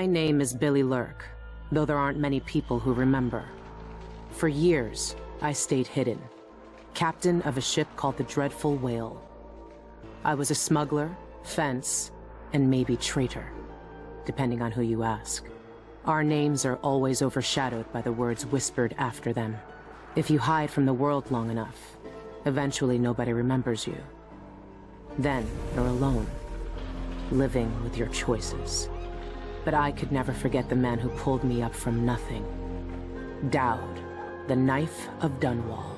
My name is Billie Lurk, though there aren't many people who remember. For years, I stayed hidden, captain of a ship called the Dreadful Whale. I was a smuggler, fence, and maybe traitor, depending on who you ask. Our names are always overshadowed by the words whispered after them. If you hide from the world long enough, eventually nobody remembers you. Then you're alone, living with your choices. But I could never forget the man who pulled me up from nothing. Daud, the Knife of Dunwall,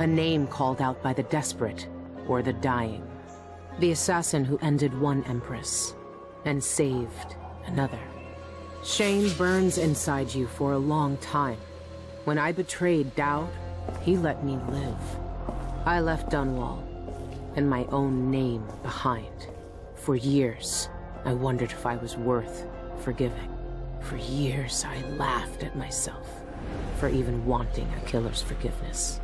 a name called out by the desperate or the dying. The assassin who ended one empress and saved another. Shame burns inside you for a long time. When I betrayed Daud, he let me live. I left Dunwall and my own name behind. For years, I wondered if I was worth forgiving. For years, I laughed at myself for even wanting a killer's forgiveness.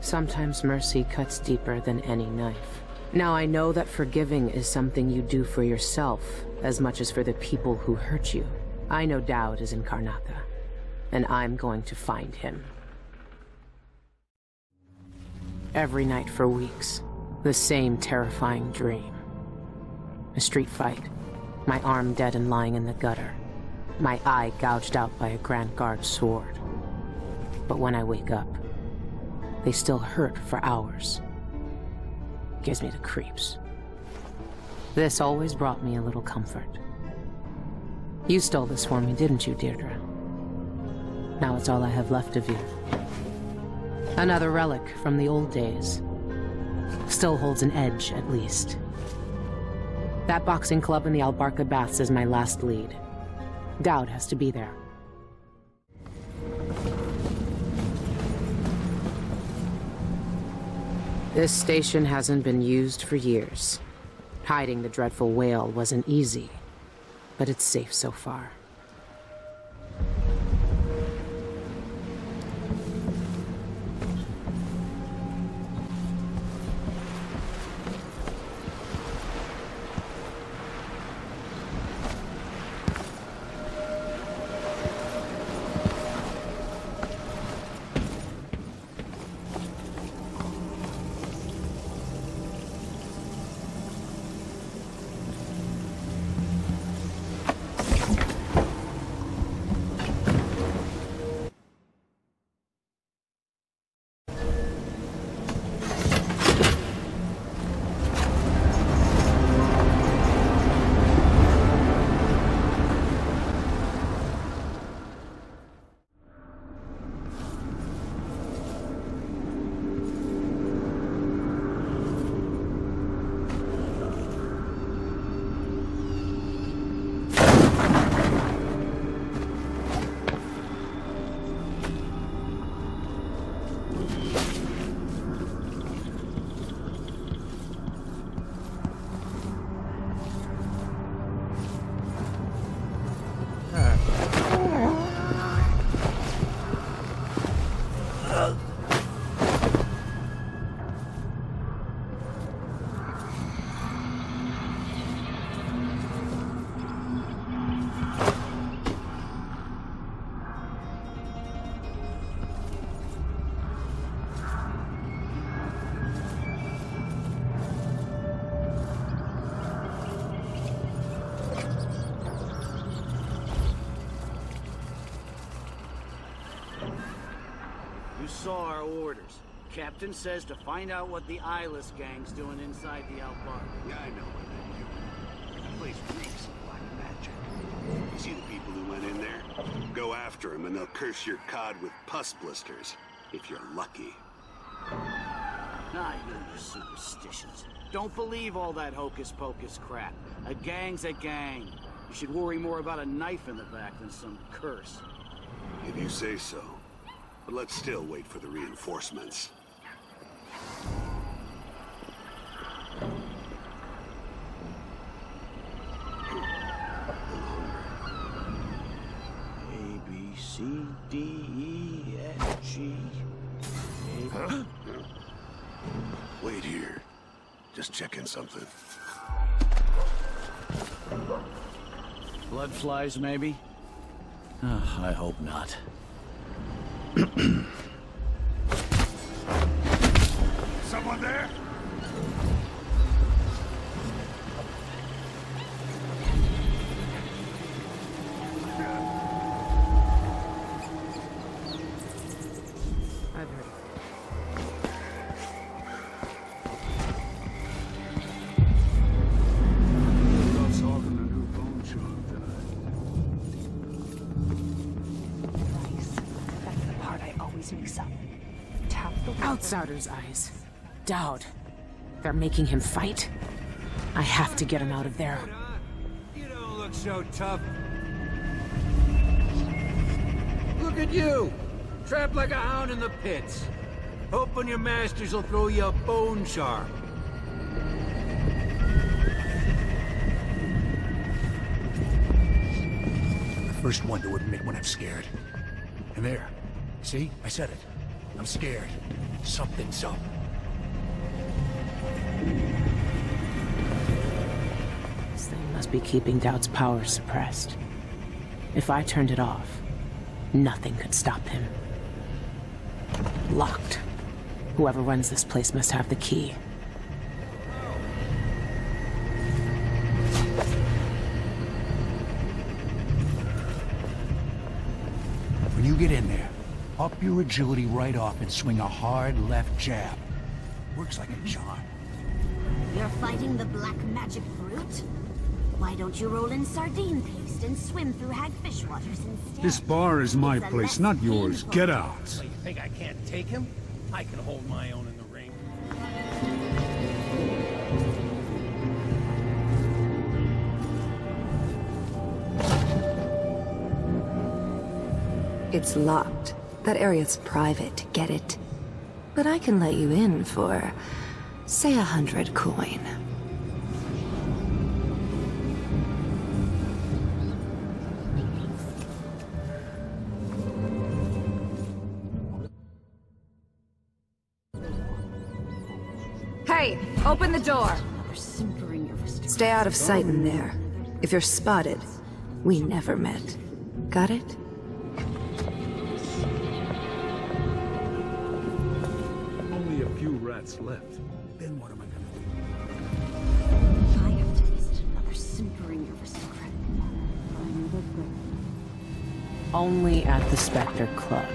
Sometimes mercy cuts deeper than any knife. Now I know that forgiving is something you do for yourself as much as for the people who hurt you. I know Daud is in Karnaca, and I'm going to find him. Every night for weeks, the same terrifying dream. A street fight, my arm dead and lying in the gutter, my eye gouged out by a Grand Guard sword. But when I wake up, they still hurt for hours. Gives me the creeps. This always brought me a little comfort. You stole this for me, didn't you, Deirdre? Now it's all I have left of you. Another relic from the old days. Still holds an edge, at least. That boxing club in the Albarca Baths is my last lead. Daud has to be there. This station hasn't been used for years. Hiding the Dreadful Whale wasn't easy, but it's safe so far. Saw our orders. Captain says to find out what the Eyeless gang's doing inside the Albarca. Yeah, I know what they do. The place reeks of black magic. You see the people who went in there? Go after them and they'll curse your cod with pus blisters, if you're lucky. I know your superstitions. Don't believe all that hocus-pocus crap. A gang's a gang. You should worry more about a knife in the back than some curse. If you say so. But let's still wait for the reinforcements. A, B, C, D, E, F, G... A... Huh? Wait here. Just checking something. Blood flies, maybe? Oh, I hope not. Someone there? Outsider's eyes. Daud. They're making him fight. I have to get him out of there. You don't look so tough. Look at you! Trapped like a hound in the pits. Hoping your masters will throw you a bone shark. The first one to admit when I'm scared. And there. See? I said it. I'm scared. Something's up. This thing must be keeping Daud's power suppressed. If I turned it off, nothing could stop him. Locked. Whoever runs this place must have the key. When you get in there, up your agility right off and swing a hard left jab. Works like a charm. You're fighting the black magic fruit? Why don't you roll in sardine paste and swim through hagfish waters instead? This bar is my place, not yours. Get out. So you think I can't take him? I can hold my own in the ring. It's locked. That area's private, get it? But I can let you in for, say, 100 coin. Hey, open the door! Stay out of sight in there. If you're spotted, we never met. Got it? Left. Then what am I going to do? If I have to visit another simpering aristocrat, I'm with only at the Spectre Club.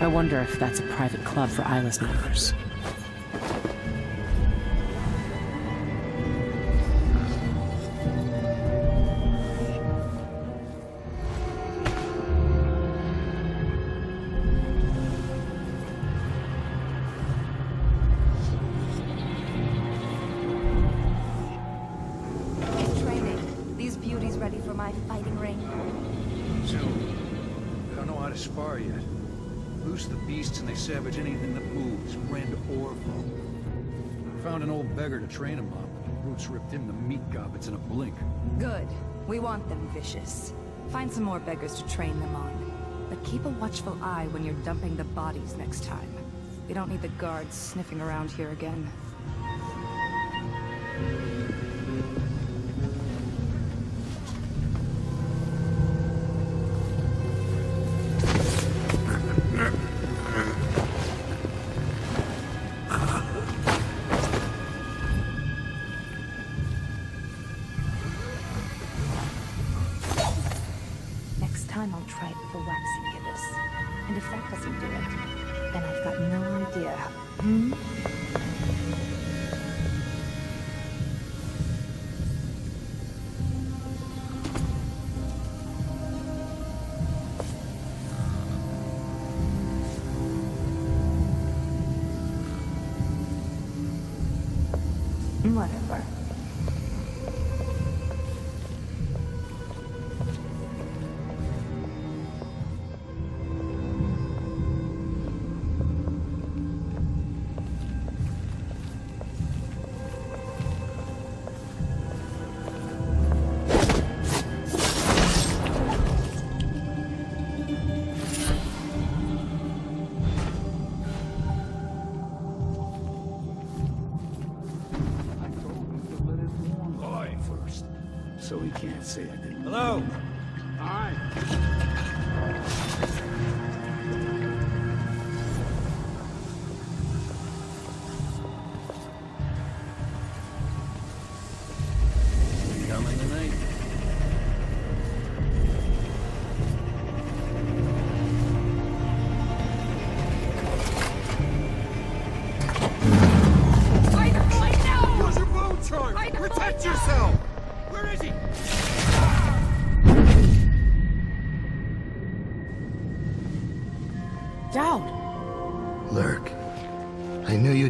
I wonder if that's a private club for Eyeless members. Savage anything that moves, friend or foe. Found an old beggar to train him up. Roots ripped him to meat gobbets in a blink. Good. We want them vicious. Find some more beggars to train them on. But keep a watchful eye when you're dumping the bodies next time. We don't need the guards sniffing around here again. Whatever. so he can't say I didn't. Hello? All right.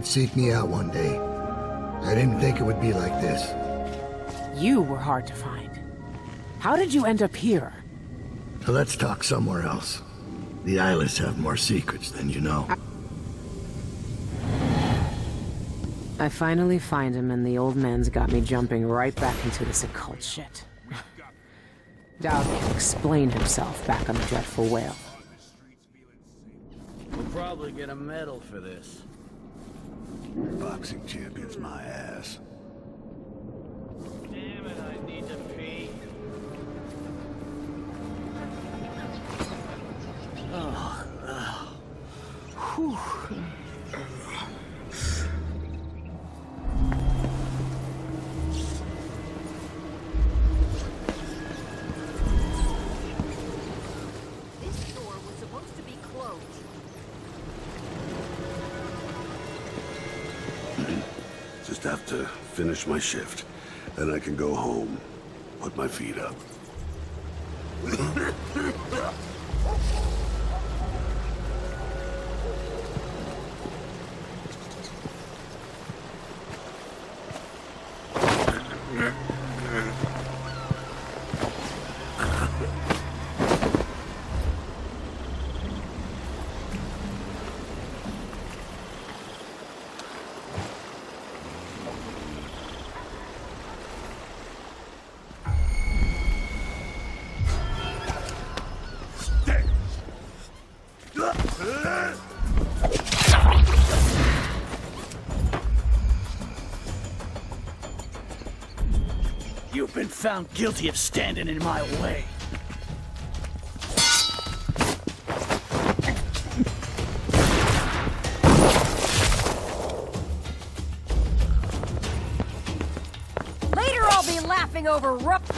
Seek me out one day. I didn't think it would be like this. You were hard to find. How did you end up here? Now let's talk somewhere else. The Eyeless have more secrets than you know. I finally find him, and the old man's got me jumping right back into this occult shit. Daud can explain himself back on the Dreadful Whale. We'll probably get a medal for this. Boxing champions my ass. Damn it, I need to pee. Oh, whew. Have to finish my shift, then I can go home, put my feet up. You've been found guilty of standing in my way. Later I'll be laughing over rough.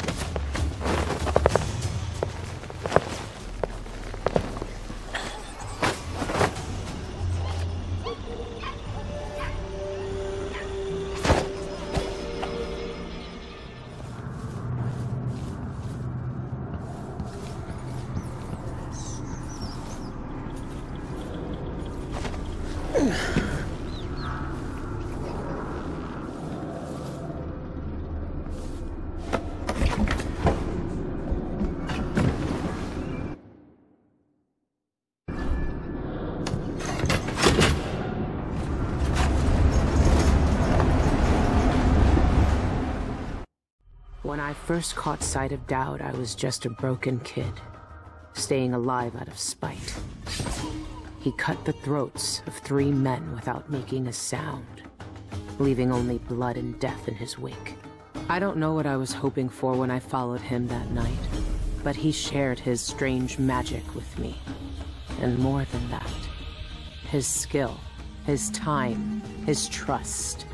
When I first caught sight of Daud, I was just a broken kid, staying alive out of spite. He cut the throats of 3 men without making a sound, leaving only blood and death in his wake. I don't know what I was hoping for when I followed him that night, but he shared his strange magic with me. And more than that, his skill, his time, his trust,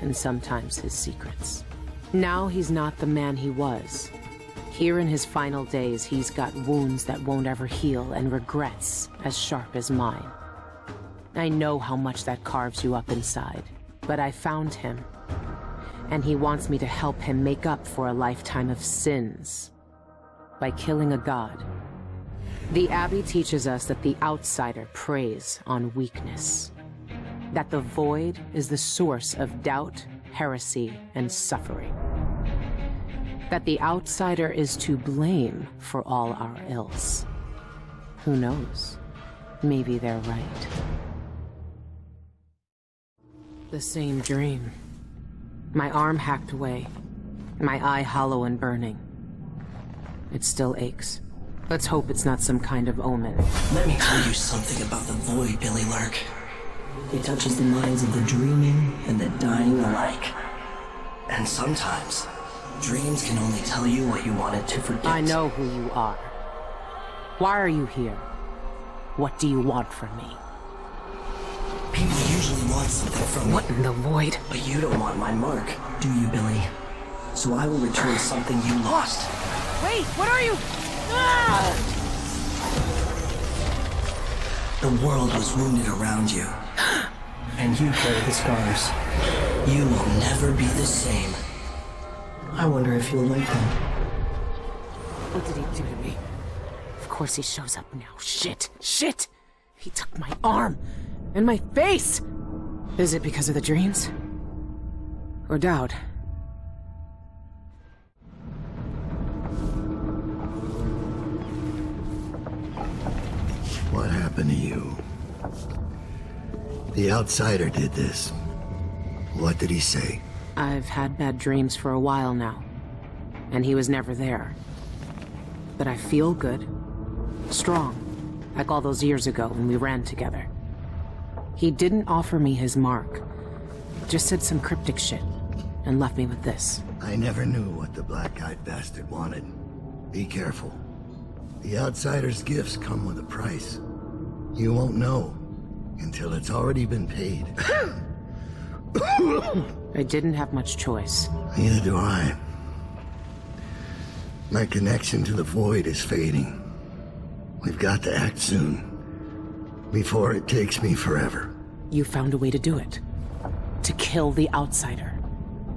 and sometimes his secrets. Now he's not the man he was. Here in his final days, he's got wounds that won't ever heal and regrets as sharp as mine. I know how much that carves you up inside, but I found him, and he wants me to help him make up for a lifetime of sins by killing a god. The Abbey teaches us that the Outsider preys on weakness, that the Void is the source of doubt, heresy, and suffering. That the Outsider is to blame for all our ills. Who knows? Maybe they're right. The same dream. My arm hacked away, my eye hollow and burning. It still aches. Let's hope it's not some kind of omen. Let me tell you something about the Void, Billie Lurk. It touches the minds of the dreaming and the dying alike. And sometimes, Dreams can only tell you what you wanted to forget. I know who you are. Why are you here? What do you want from me? People usually want something from me. What in the void? But you don't want my mark, do you, Billy? So I will return something you lost. Wait, what are you? Ah! The world was wounded around you. And you carry the scars. You will never be the same. I wonder if you'll like them. What did he do to me? Of course he shows up now. Shit! Shit! He took my arm! And my face! Is it because of the dreams? Or Daud? What happened to you? The Outsider did this. What did he say? I've had bad dreams for a while now, and he was never there. But I feel good, strong, like all those years ago when we ran together. He didn't offer me his mark, just said some cryptic shit, and left me with this. I never knew what the black-eyed bastard wanted. Be careful. The Outsider's gifts come with a price. You won't know until it's already been paid. I didn't have much choice. Neither do I. My connection to the Void is fading. We've got to act soon, before it takes me forever. You found a way to do it. To kill the Outsider.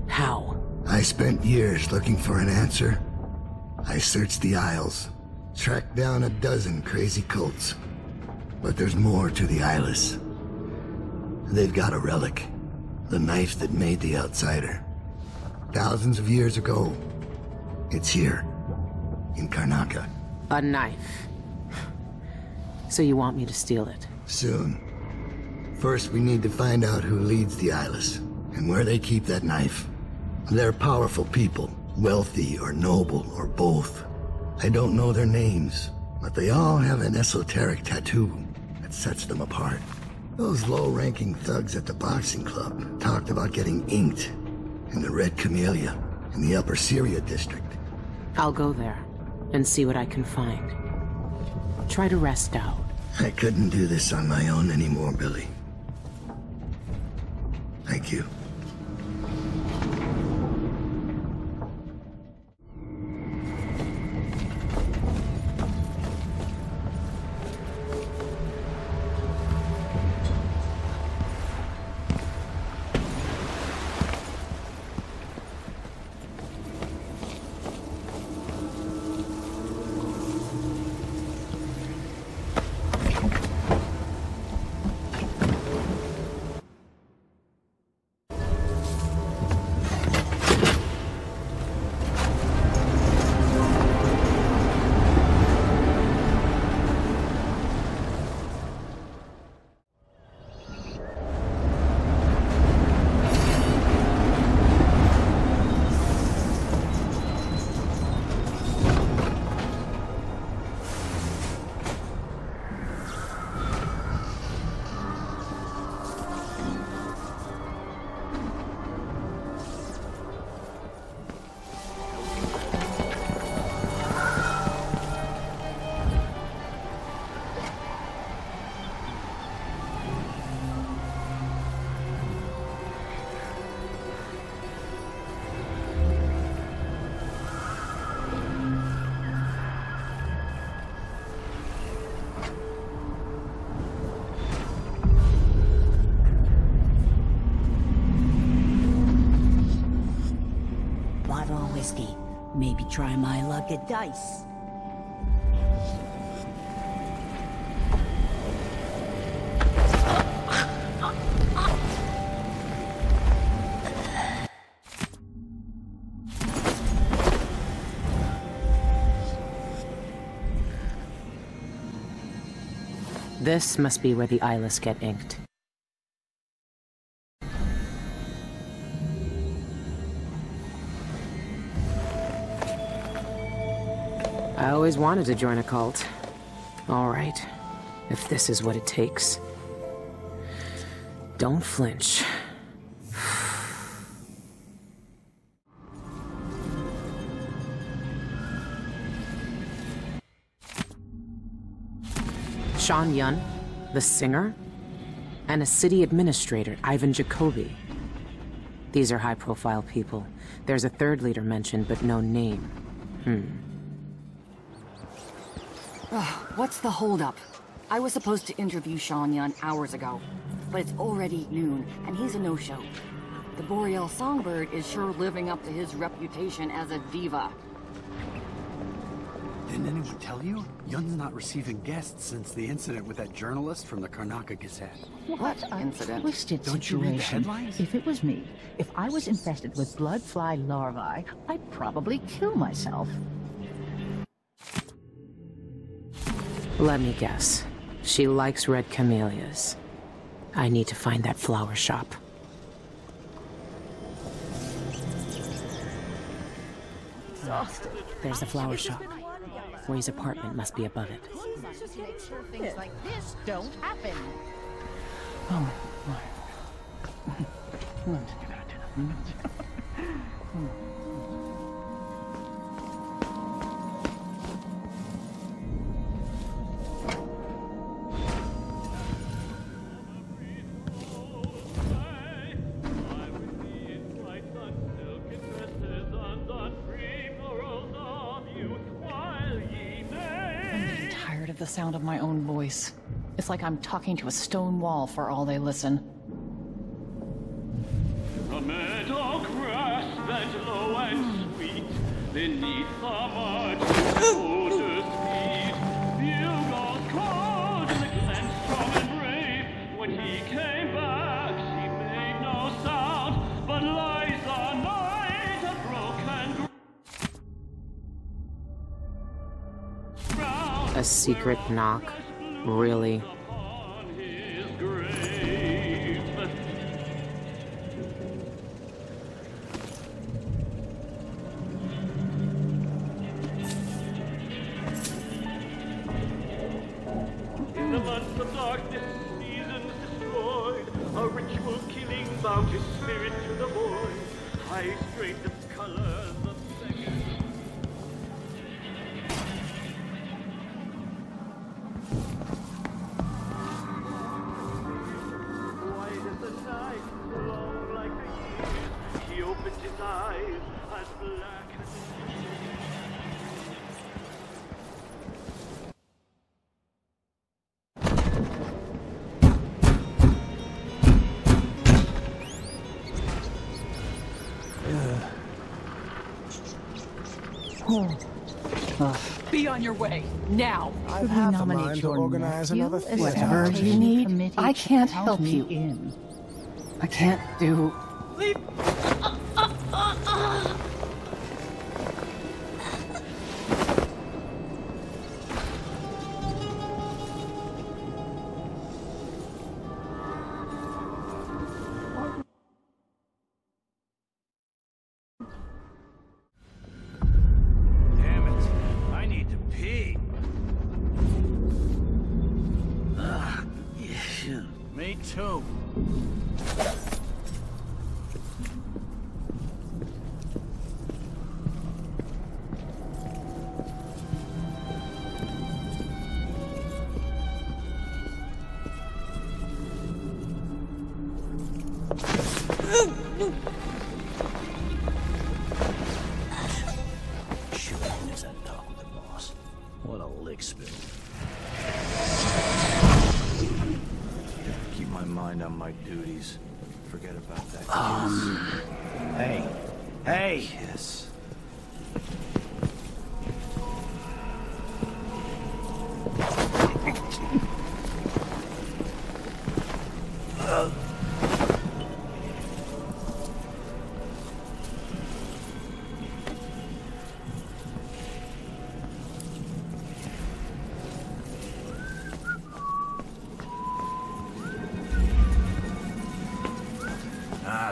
How? I spent years looking for an answer. I searched the Isles, tracked down a dozen crazy cults. But there's more to the Eyeless. They've got a relic. The knife that made the Outsider. Thousands of years ago. It's here. In Karnaca. A knife. So you want me to steal it? Soon. First we need to find out who leads the Eyeless. And where they keep that knife. They're powerful people. Wealthy or noble or both. I don't know their names. But they all have an esoteric tattoo that sets them apart. Those low-ranking thugs at the boxing club talked about getting inked in the Red Camellia in the Upper Cyria district. I'll go there and see what I can find. Try to rest out. I couldn't do this on my own anymore, Billy. Thank you. Maybe try my luck at dice. This must be where the Eyeless get inked. I always wanted to join a cult. All right, if this is what it takes. Don't flinch. Shan Yun, the singer, and a city administrator, Ivan Jacobi. These are high-profile people. There's a third leader mentioned, but no name. What's the holdup? I was supposed to interview Shan Yun hours ago, but it's already noon, and he's a no-show. The Boreal Songbird is sure living up to his reputation as a diva. Didn't anyone tell you? Yun's not receiving guests since the incident with that journalist from the Karnaca Gazette. What incident? Twisted situation. Don't you read the headlines? If it was me, if I was infested with blood fly larvae, I'd probably kill myself. Let me guess. She likes red camellias. I need to find that flower shop. Exhausted. There's the flower shop. Ray's apartment must be above it. Things like this don't happen. Oh my Lord. Sound of my own voice. It's like I'm talking to a stone wall for all they listen. A meadow grass that low and sweet, beneath the mud, odor sweet, bugles called the clenched strong and brave. When he came back, she made no sound, but lies a night of broken ground. A secret knock? Really? In the months of darkness, seasons destroyed, a ritual killing bound his spirit to the void. High strength of color. Be on your way now. I've had the mind to organize another thing. Whatever you need, I can't help you in. I can't do. Leave.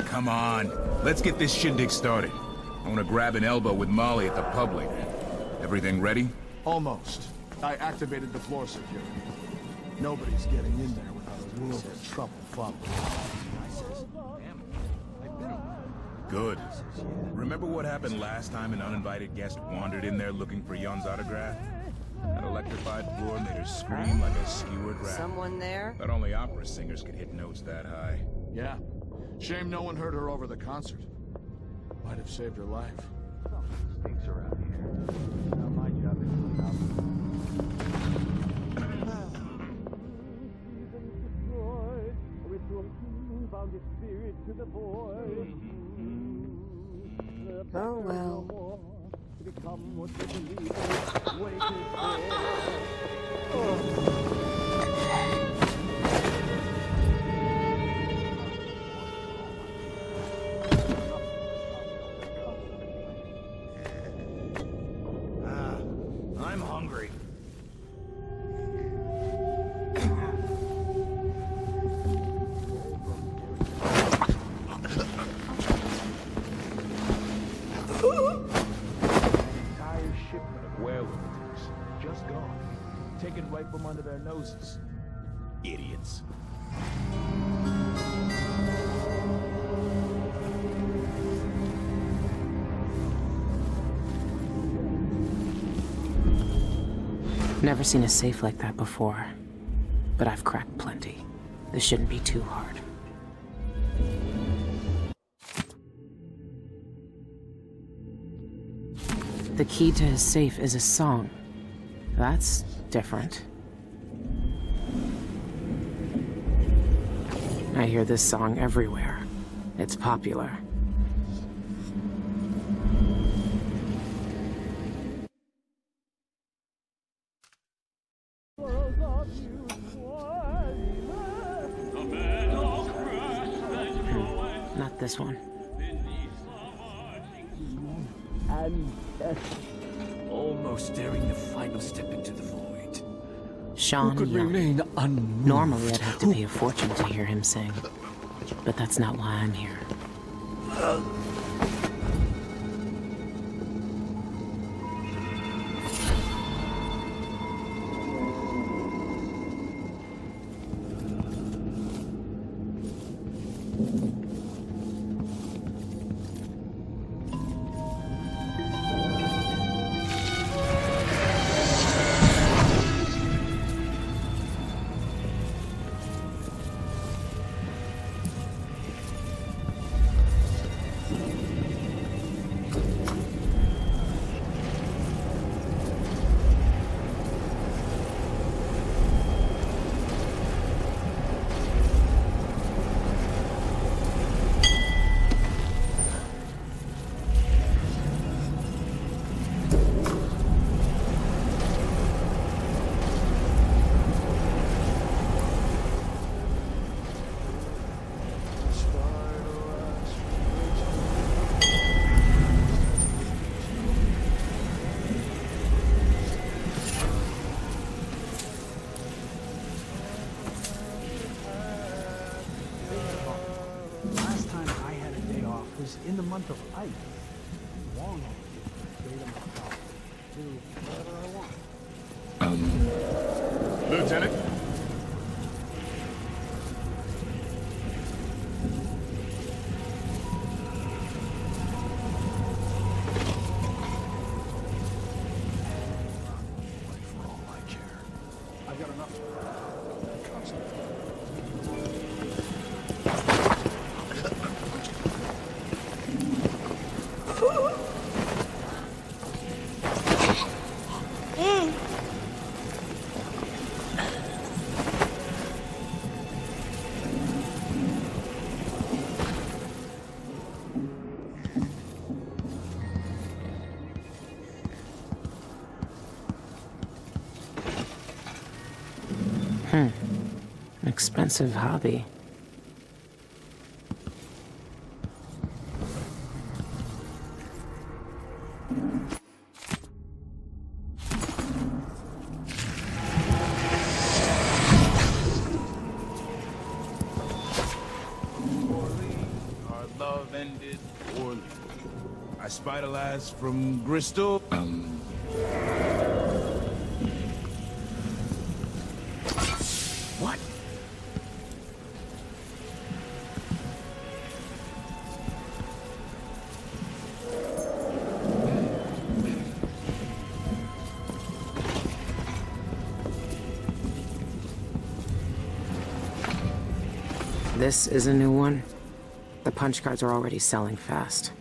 Come on, let's get this shindig started. I want to grab an elbow with Molly at the pub later. Everything ready? Almost. I activated the floor security. Nobody's getting in there without a world of trouble following. Good. Remember what happened last time an uninvited guest wandered in there looking for Yun's autograph? That electrified floor made her scream like a skewered rat. Someone there? But only opera singers could hit notes that high. Yeah. Shame no one heard her over the concert. Might have saved her life. Something stinks around here. Now my job is to look out. Oh well. I'm hungry. Right from under their noses. Idiots. Never seen a safe like that before, but I've cracked plenty. This shouldn't be too hard. The key to his safe is a song. That's different. I hear this song everywhere. It's popular. Not this one. Almost daring the final step into the void. Shan Yun. Normally I'd have to pay a fortune to hear him sing, but that's not why I'm here. Expensive hobby. Our love ended poorly. I spied a lass from Bristol. This is a new one. The punch cards are already selling fast.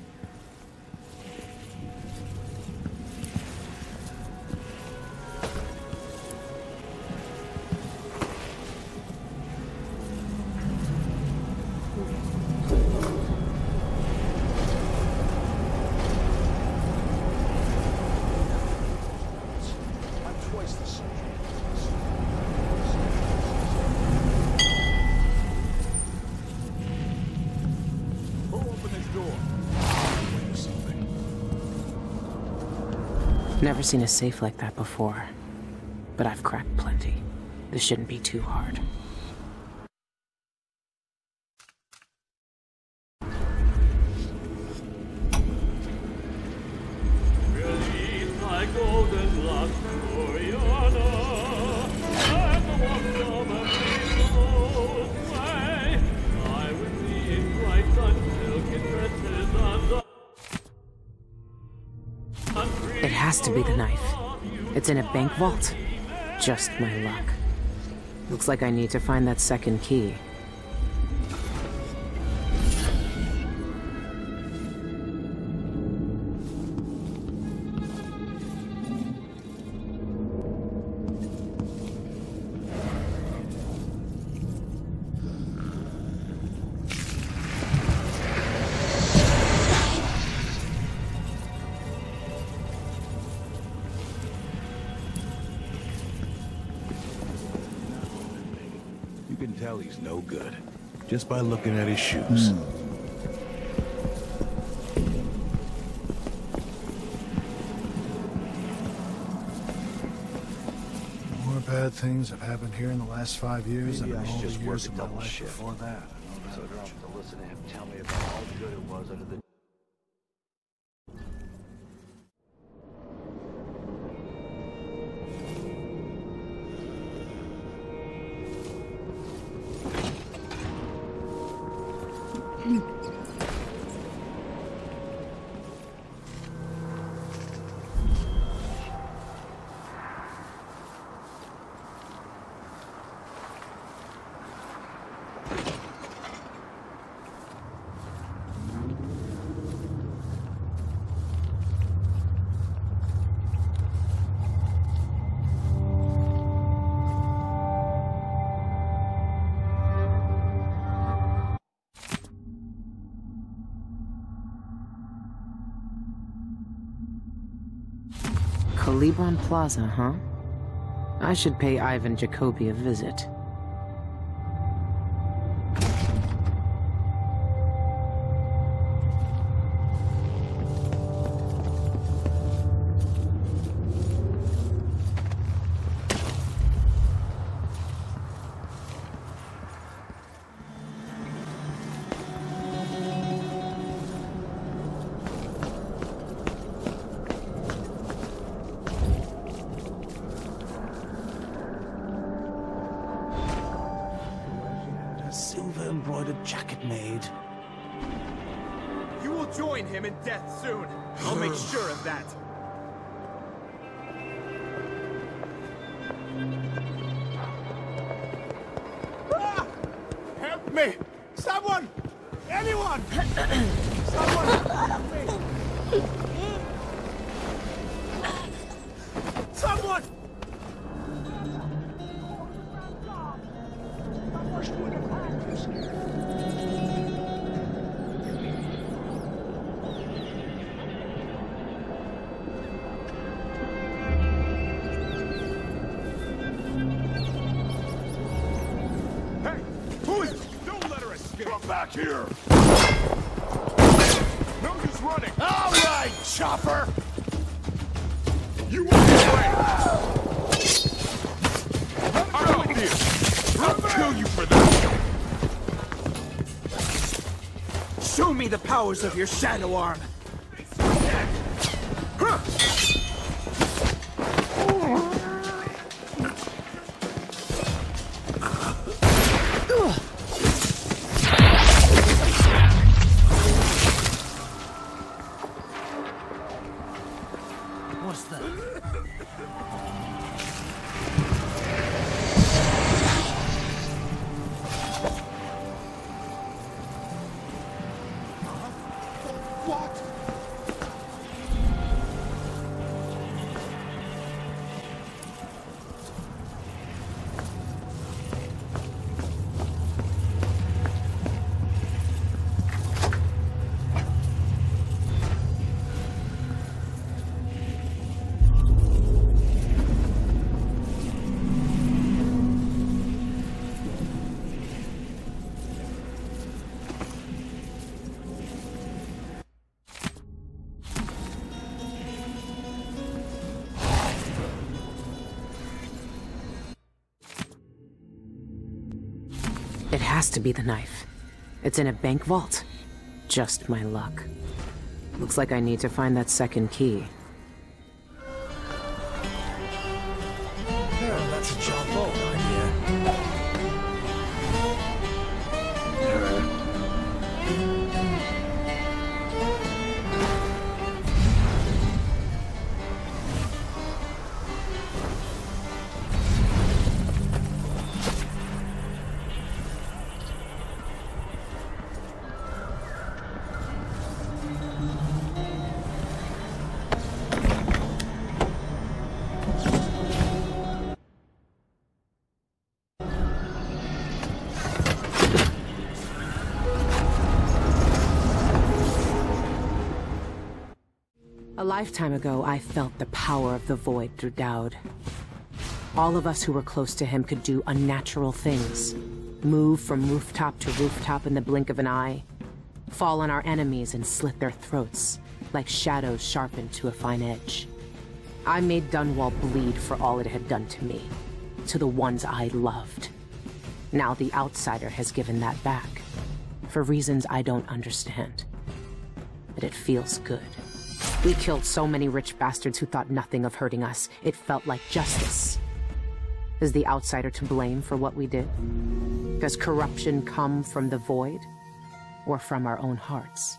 Never seen a safe like that before, but I've cracked plenty. This shouldn't be too hard. It's in a bank vault. Just my luck. Looks like I need to find that second key. He's no good, just by looking at his shoes. More bad things have happened here in the last 5 years than all the years of my life before that. So drunk to listen to him tell me about how good it was under the... Libron Plaza, huh? I should pay Ivan Jacobi a visit. Powers of your shadow arm. It has to be the knife. It's in a bank vault. Just my luck. Looks like I need to find that second key. Oh, that's a John Bolt . A lifetime ago, I felt the power of the Void through Daud. All of us who were close to him could do unnatural things. Move from rooftop to rooftop in the blink of an eye. Fall on our enemies and slit their throats, like shadows sharpened to a fine edge. I made Dunwall bleed for all it had done to me, to the ones I loved. Now the Outsider has given that back, for reasons I don't understand. But it feels good. We killed so many rich bastards who thought nothing of hurting us. It felt like justice. Is the Outsider to blame for what we did? Does corruption come from the Void? Or from our own hearts?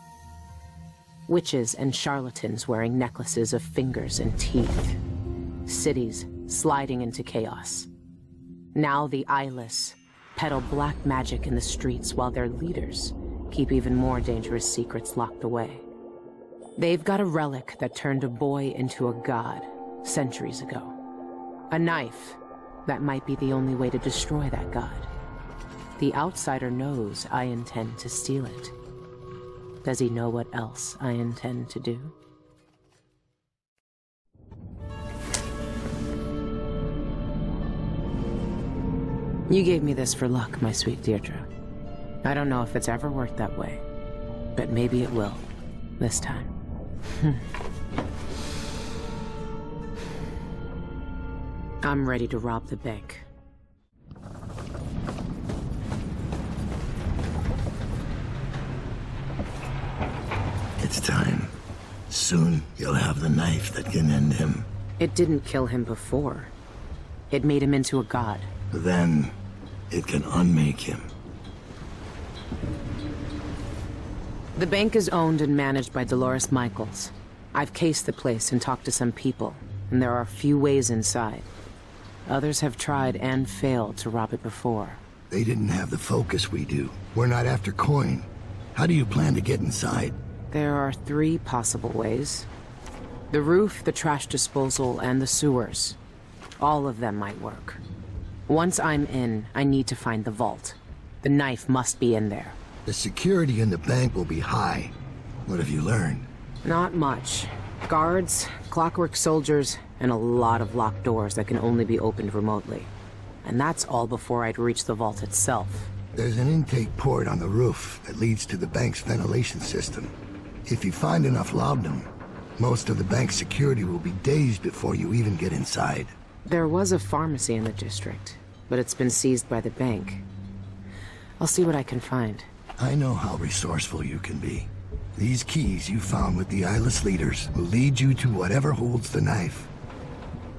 Witches and charlatans wearing necklaces of fingers and teeth. Cities sliding into chaos. Now the Eyeless peddle black magic in the streets while their leaders keep even more dangerous secrets locked away. They've got a relic that turned a boy into a god centuries ago. A knife that might be the only way to destroy that god. The Outsider knows I intend to steal it. Does he know what else I intend to do? You gave me this for luck, my sweet Deirdre. I don't know if it's ever worked that way, but maybe it will this time. I'm ready to rob the bank. It's time. Soon you'll have the knife that can end him. It didn't kill him before. It made him into a god. Then it can unmake him. The bank is owned and managed by Dolores Michaels. I've cased the place and talked to some people, and there are few ways inside. Others have tried and failed to rob it before. They didn't have the focus we do. We're not after coin. How do you plan to get inside? There are three possible ways. The roof, the trash disposal, and the sewers. All of them might work. Once I'm in, I need to find the vault. The knife must be in there. The security in the bank will be high. What have you learned? Not much. Guards, clockwork soldiers, and a lot of locked doors that can only be opened remotely. And that's all before I'd reach the vault itself. There's an intake port on the roof that leads to the bank's ventilation system. If you find enough laudanum, most of the bank's security will be dazed before you even get inside. There was a pharmacy in the district, but it's been seized by the bank. I'll see what I can find. I know how resourceful you can be. These keys you found with the Eyeless leaders will lead you to whatever holds the knife.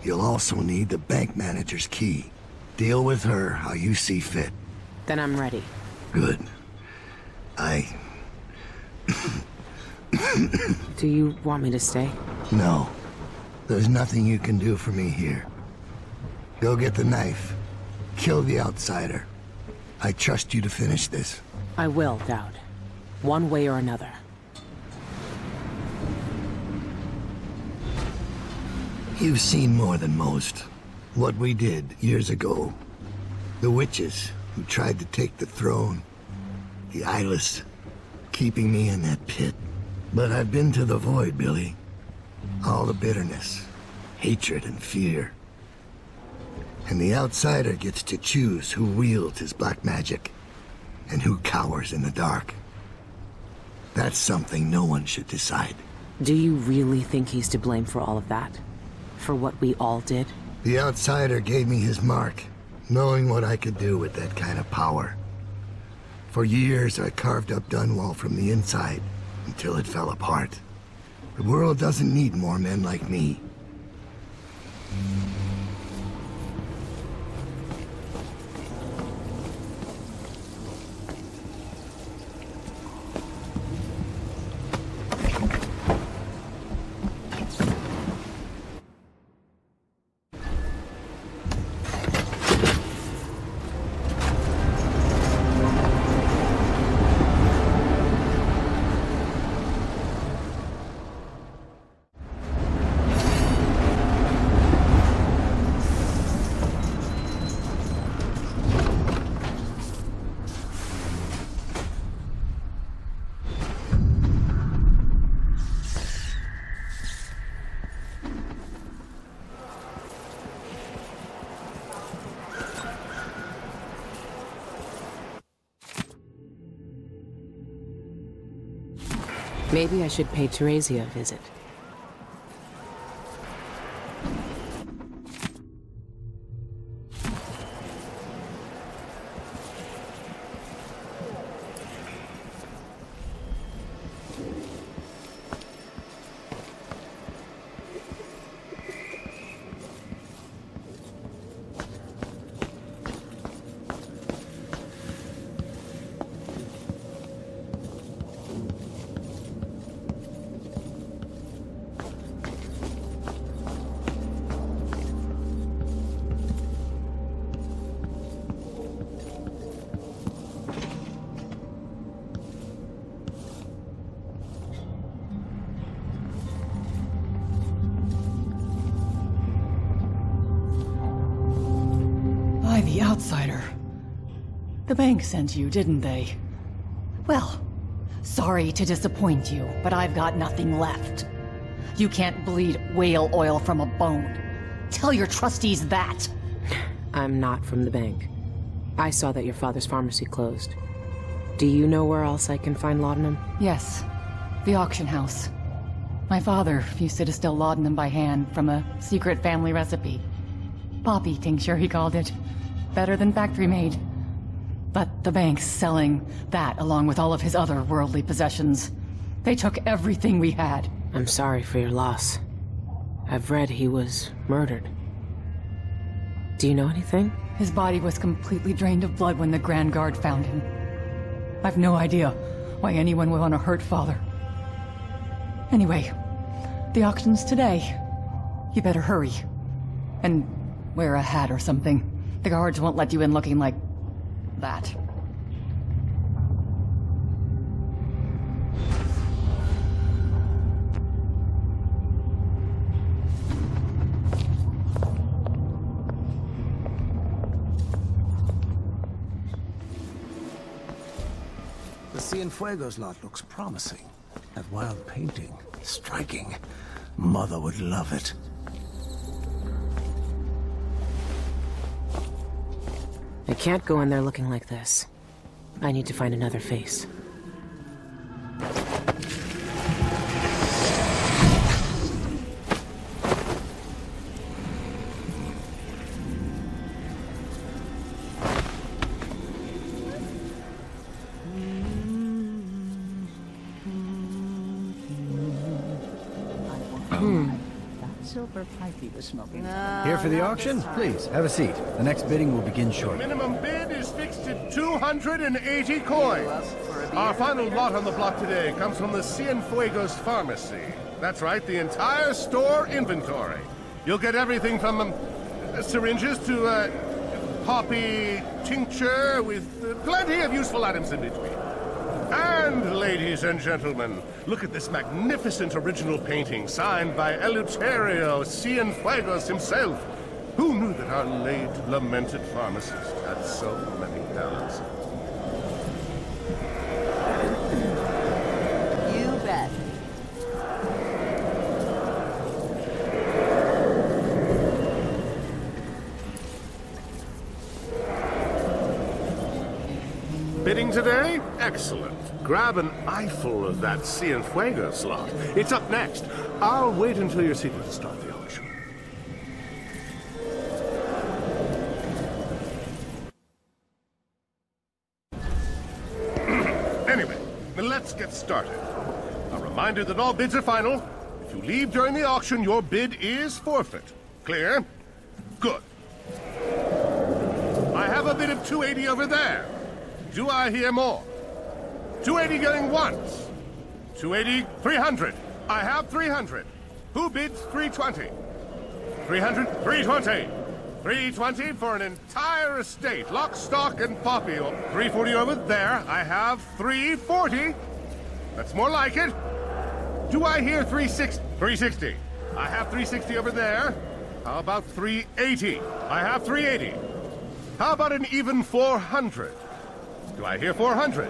You'll also need the bank manager's key. Deal with her how you see fit. Then I'm ready. Good. Do you want me to stay? No. There's nothing you can do for me here. Go get the knife. Kill the Outsider. I trust you to finish this. I will, Daud. One way or another. You've seen more than most. What we did years ago. The witches who tried to take the throne. The Eyeless keeping me in that pit. But I've been to the Void, Billy. All the bitterness, hatred, and fear. And the Outsider gets to choose who wields his black magic. And who cowers in the dark. That's something no one should decide. Do you really think he's to blame for all of that? For what we all did? The Outsider gave me his mark, knowing what I could do with that kind of power. For years, I carved up Dunwall from the inside, until it fell apart. The world doesn't need more men like me. Maybe I should pay Teresia a visit. Outsider. The bank sent you, didn't they? Well, sorry to disappoint you, but I've got nothing left. You can't bleed whale oil from a bone. Tell your trustees that. I'm not from the bank. I saw that your father's pharmacy closed. Do you know where else I can find laudanum? Yes, the auction house. My father used to distill laudanum by hand from a secret family recipe. Poppy tincture, he called it. Better than factory-made. But the bank's selling that along with all of his other worldly possessions. They took everything we had. I'm sorry for your loss. I've read he was murdered. Do you know anything? His body was completely drained of blood when the Grand Guard found him. I've no idea why anyone would want to hurt Father. Anyway, the auction's today. You better hurry. And wear a hat or something. The guards won't let you in looking like that. The Cienfuegos lot looks promising. That wild painting, striking. Mother would love it. I can't go in there looking like this. I need to find another face. Here for the auction? Please, have a seat. The next bidding will begin shortly. Minimum bid is fixed at 280 coins. Our final lot on the block today comes from the Cienfuegos Pharmacy. That's right, the entire store inventory. You'll get everything from syringes to poppy tincture with plenty of useful items in between. And, ladies and gentlemen, look at this magnificent original painting signed by Eleuterio Cienfuegos himself. Who knew that our late, lamented pharmacist had so many talents? You bet. Bidding today? Excellent. Grab an eyeful of that Cienfuegos lot. It's up next. I'll wait until you're seated to start the auction. get started. A reminder that all bids are final. If you leave during the auction, your bid is forfeit. Clear? Good. I have a bid of 280 over there. Do I hear more? 280 going once. 280, 300. I have 300. Who bids 320? 300, 320. 320 for an entire estate, lock, stock, and poppy. 340 over there. I have 340. That's more like it. Do I hear 360? 360. I have 360 over there. How about 380? I have 380. How about an even 400? Do I hear 400?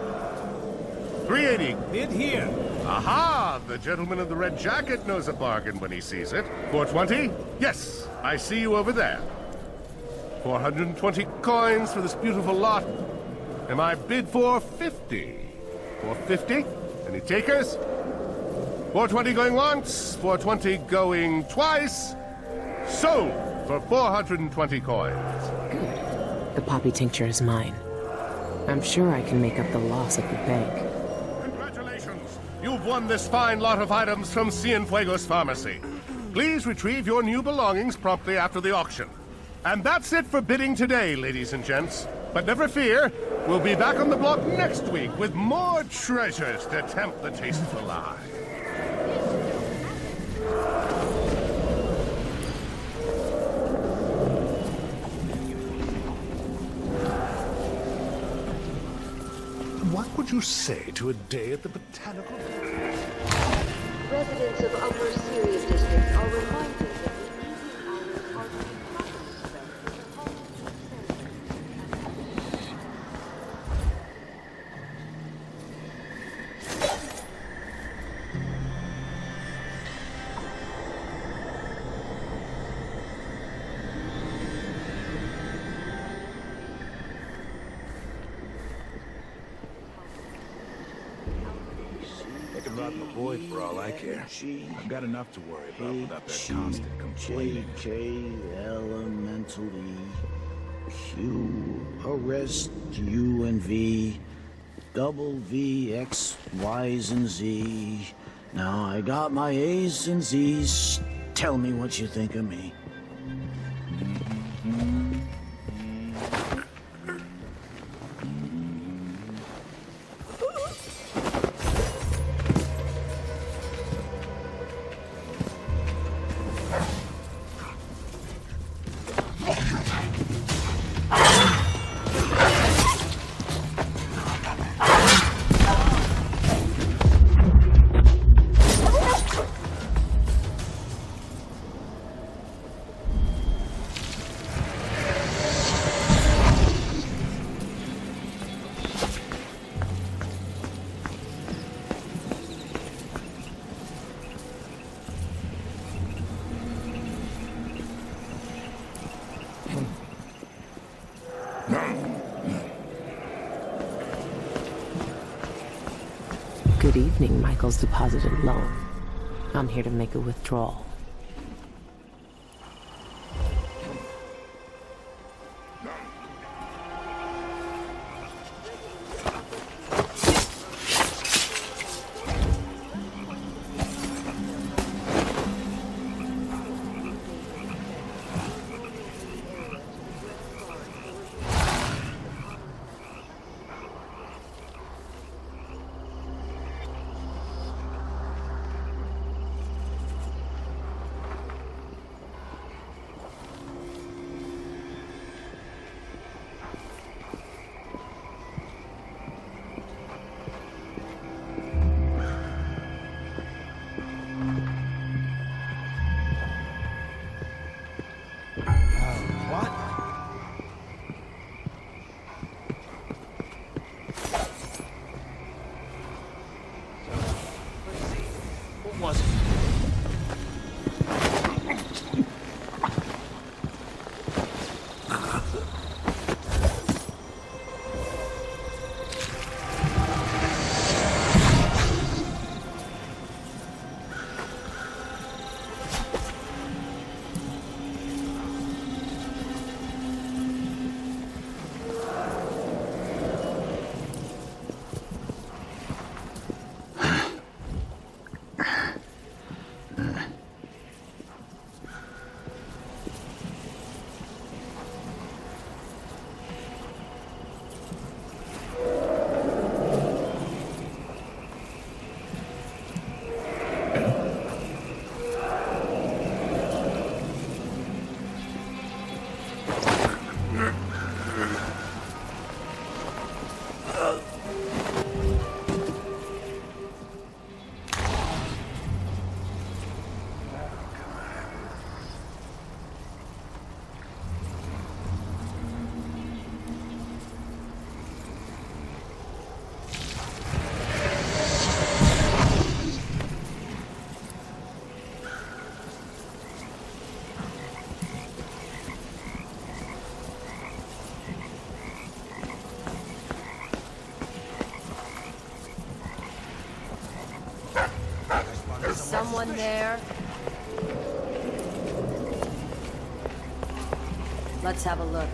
380. Bid here. Aha! The gentleman in the red jacket knows a bargain when he sees it. 420? Yes, I see you over there. 420 coins for this beautiful lot. Am I bid for 50? 450? Any takers? 420 going once, 420 going twice. Sold for 420 coins. The poppy tincture is mine. I'm sure I can make up the loss at the bank. Congratulations! You've won this fine lot of items from Cienfuegos Pharmacy. Please retrieve your new belongings promptly after the auction. And that's it for bidding today, ladies and gents. But never fear, we'll be back on the block next week with more treasures to tempt the tasteful eye. What would you say to a day at the Botanical? Residents of Upper Cyria District are reminded. I've got enough to worry about without that constant complaining. J.K. Elementally, Q, arrest, U and V, double V, X, Y's and Z. Now I got my A's and Z's. Tell me what you think of me. Evening, Michael's deposited loan. I'm here to make a withdrawal. someone there? Let's have a look.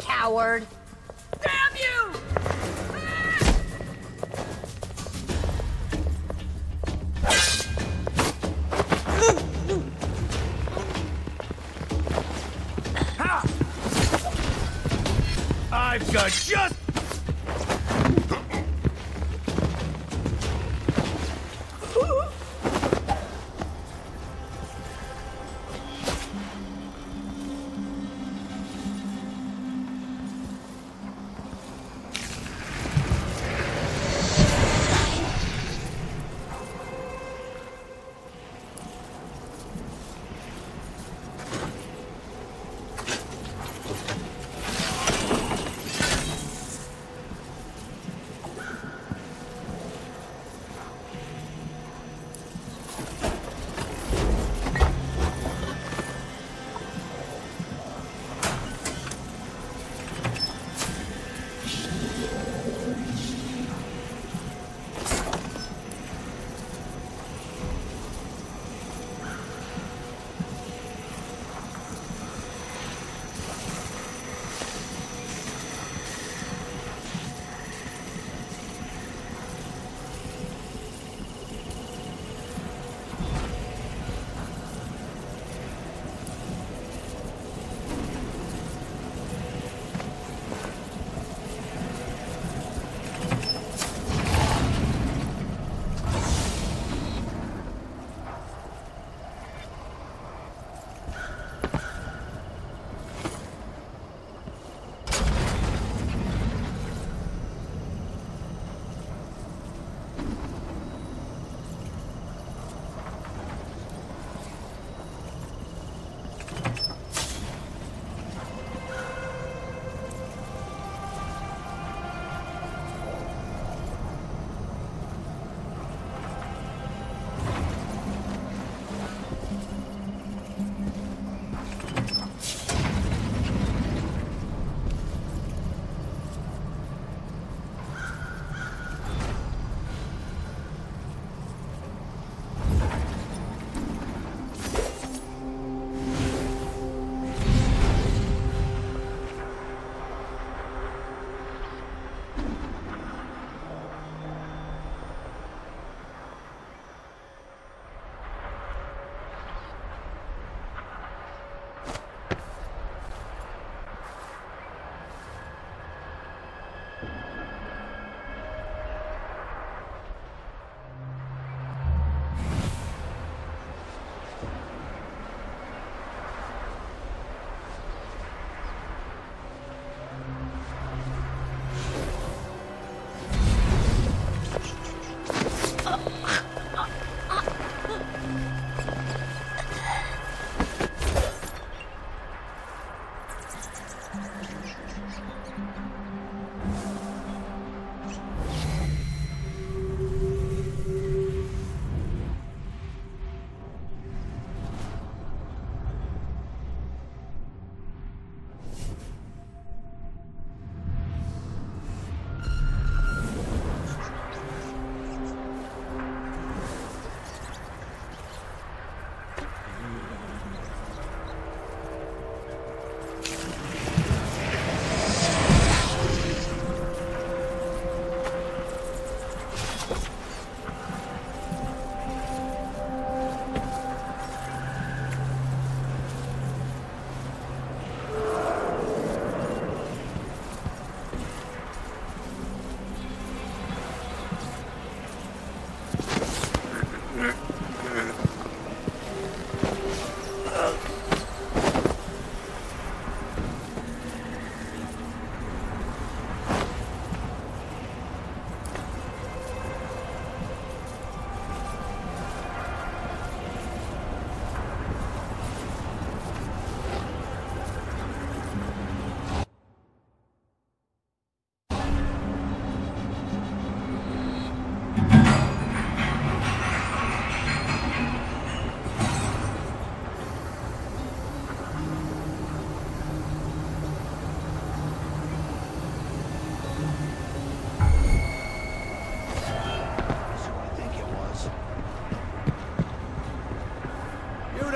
Coward! Damn you! Ah! I've got just.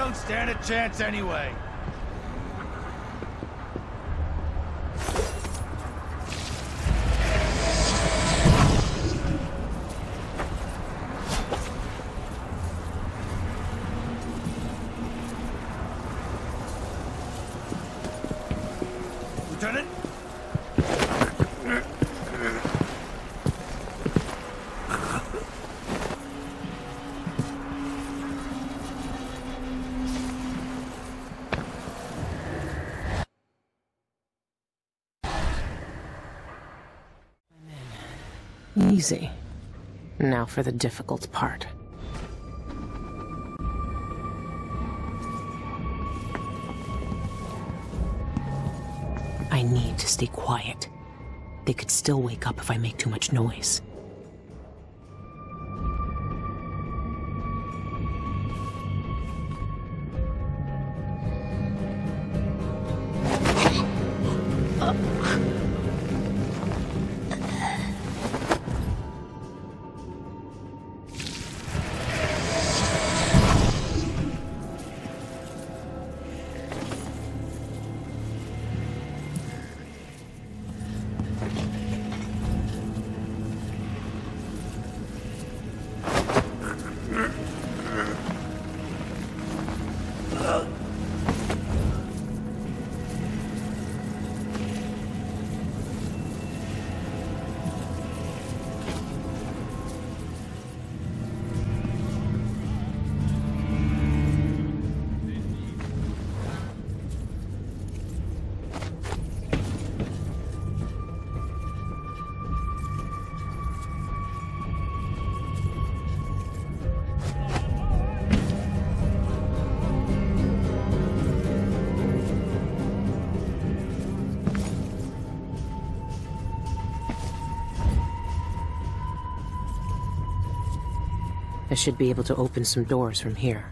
don't stand a chance anyway. Easy. Now for the difficult part. I need to stay quiet. They could still wake up if I make too much noise. Should be able to open some doors from here.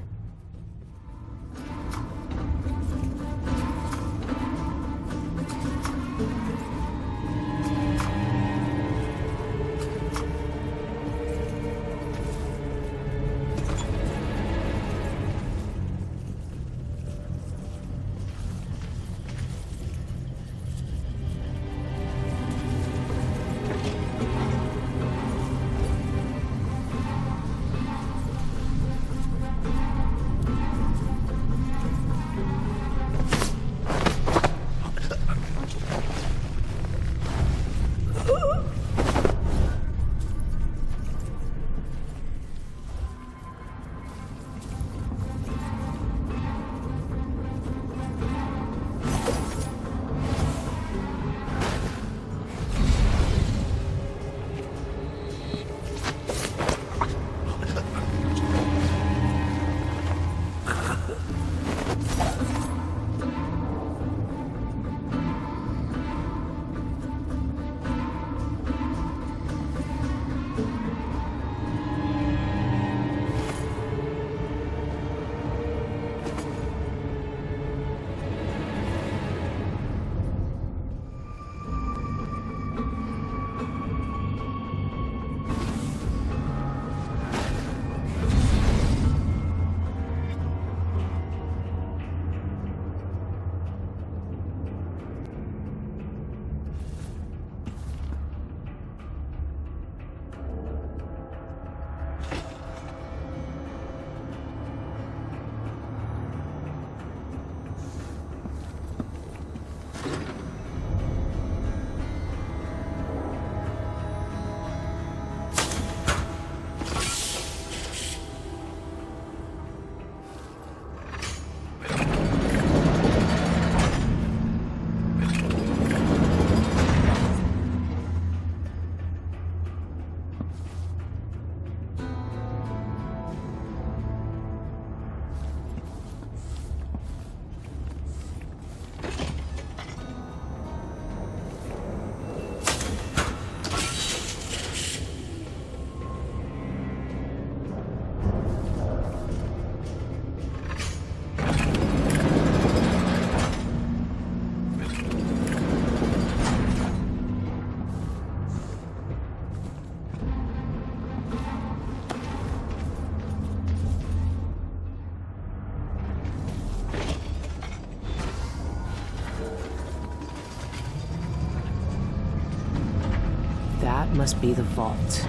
That must be the vault.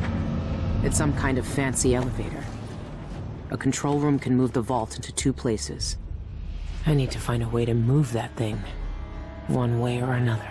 It's some kind of fancy elevator. A control room can move the vault into two places. I need to find a way to move that thing, one way or another.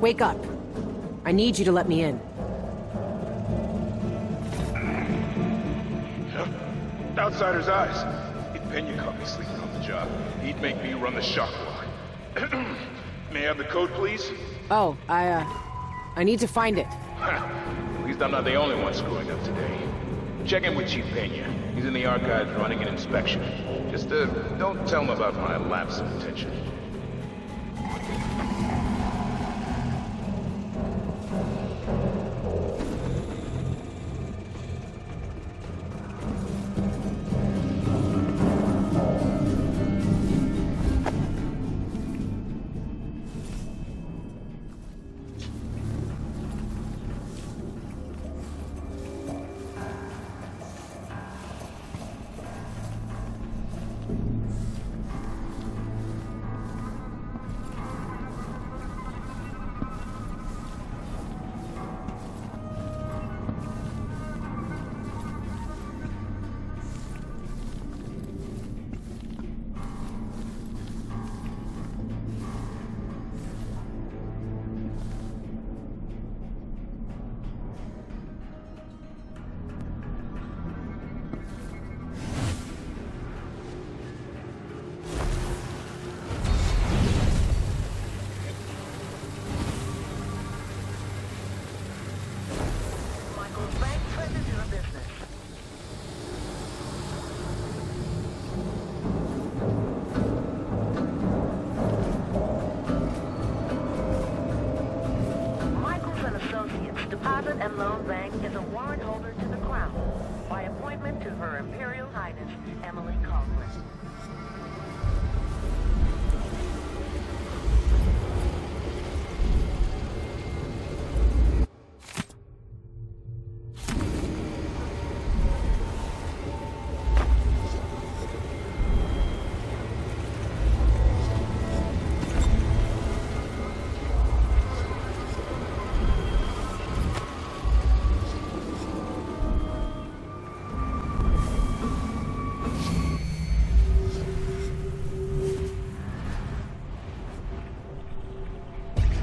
Wake up. I need you to let me in. Outsider's eyes. If Pena caught me sleeping on the job, he'd make me run the shock block. May I have the code, please? Oh, I need to find it. At least I'm not the only one screwing up today. Check in with Chief Pena. He's in the archives running an inspection. Just, don't tell him about my lapse of attention.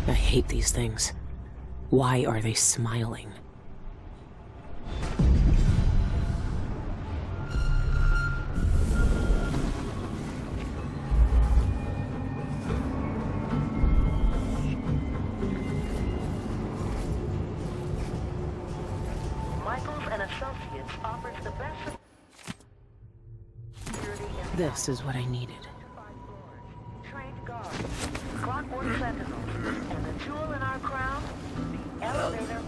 I hate these things. Why are they smiling? This is what I needed. Trained guards, clockwork sentinels, and the jewel in our crown, the elevator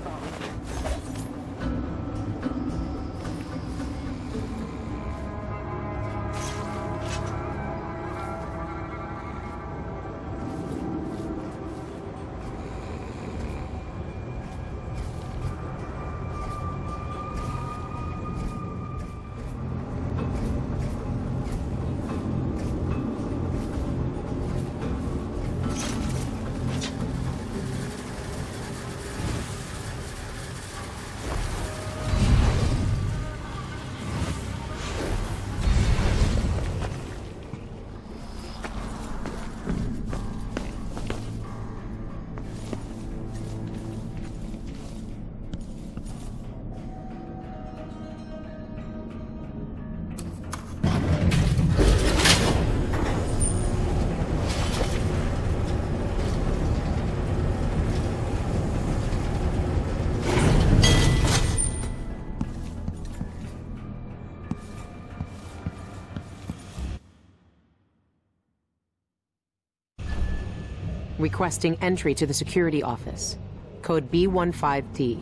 requesting entry to the security office. Code B15T.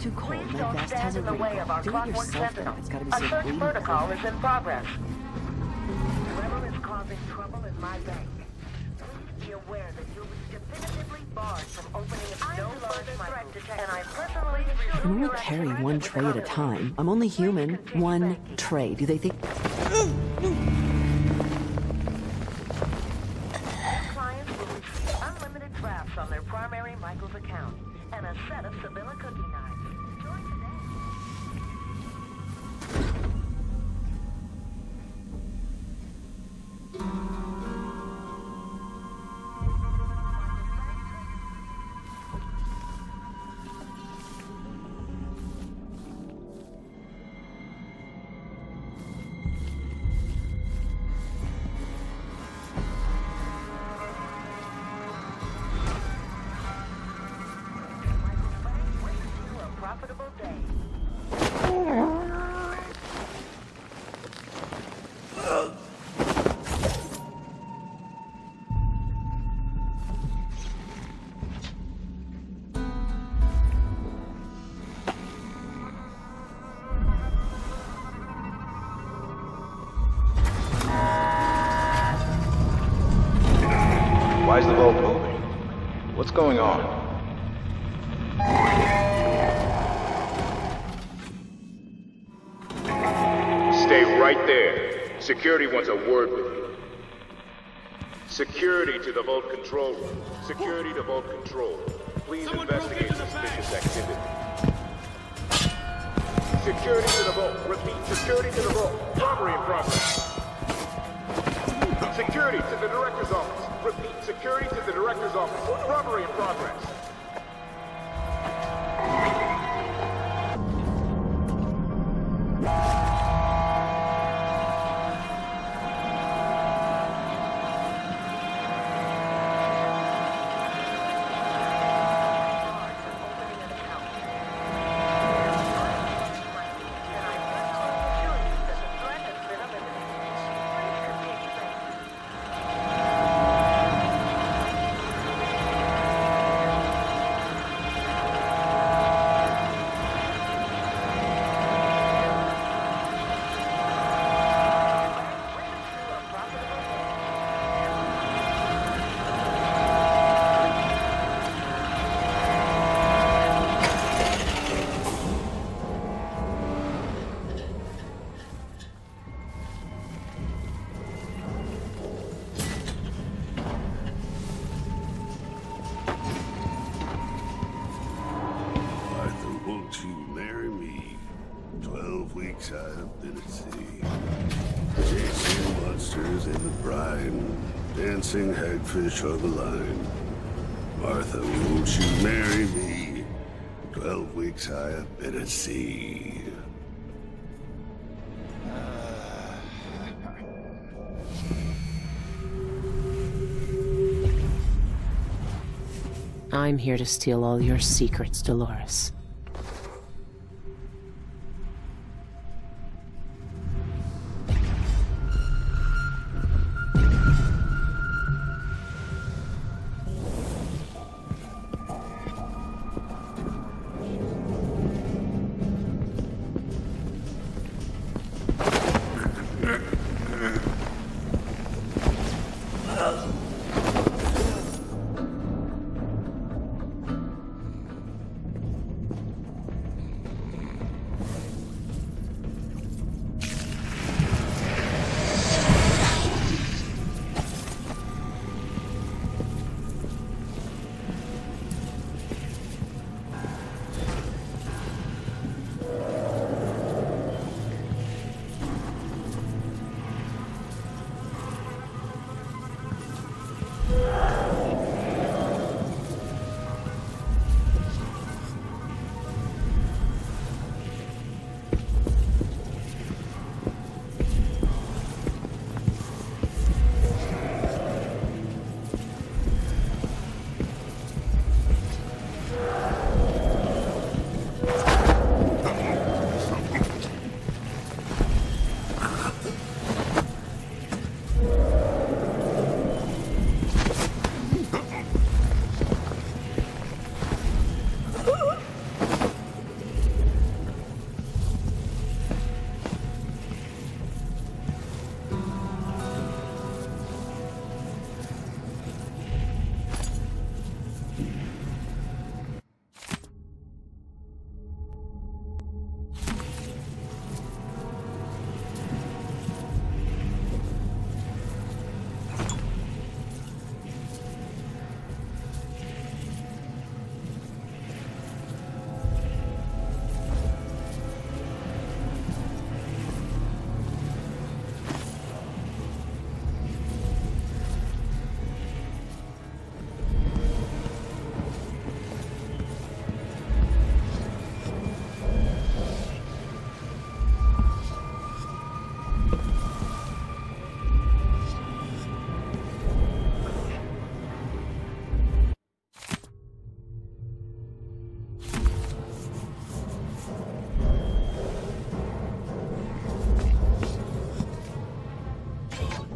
Too cold. Please don't stand in the way of our clockwork sentinel. A search protocol is in progress. Whoever is causing trouble in my bank, please be aware that you'll be definitively barred from opening a no further threat detection. And I personally can only carry one tray at a time. I'm only human. One tray. Do they think? Clients will receive unlimited drafts on their primary Michaels account and a set of Sevilla cookie knives. What's going on? Stay right there. Security wants a word with you. Security to the vault control room. Security to vault control. Please investigate suspicious activity. Security to the vault. Repeat, security to the vault. Robbery in progress. Security to the director's office. Repeat, security to the director's office. Robbery in progress. Fish on the line. Martha, won't you marry me? 12 weeks I have been at sea. I'm here to steal all your secrets, Dolores.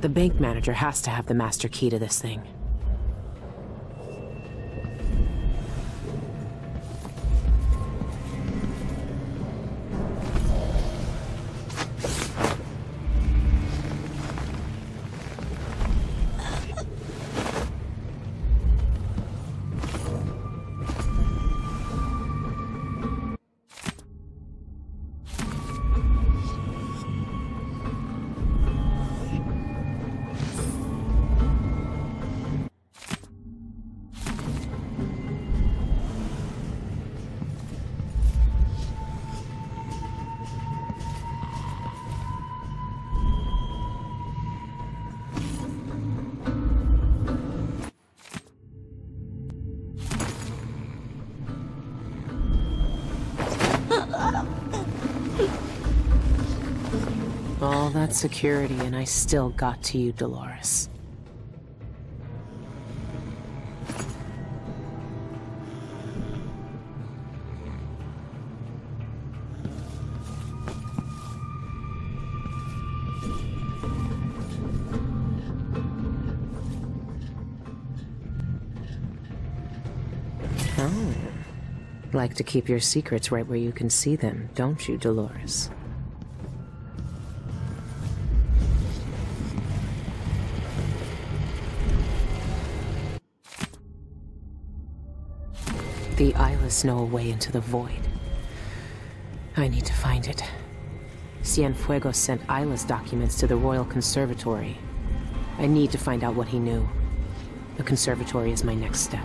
The bank manager has to have the master key to this thing. not security, and I still got to you, Dolores. Like to keep your secrets right where you can see them, don't you, Dolores? The Eyeless know a way into the Void. I need to find it. Cienfuegos sent Eyeless documents to the Royal Conservatory. I need to find out what he knew. The Conservatory is my next step.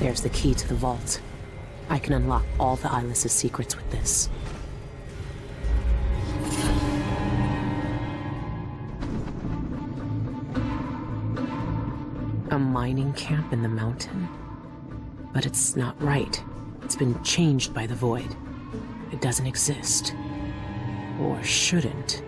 There's the key to the vault. I can unlock all the Eyeless's secrets with this. A mining camp in the mountain? But it's not right. It's been changed by the Void. It doesn't exist. Or shouldn't.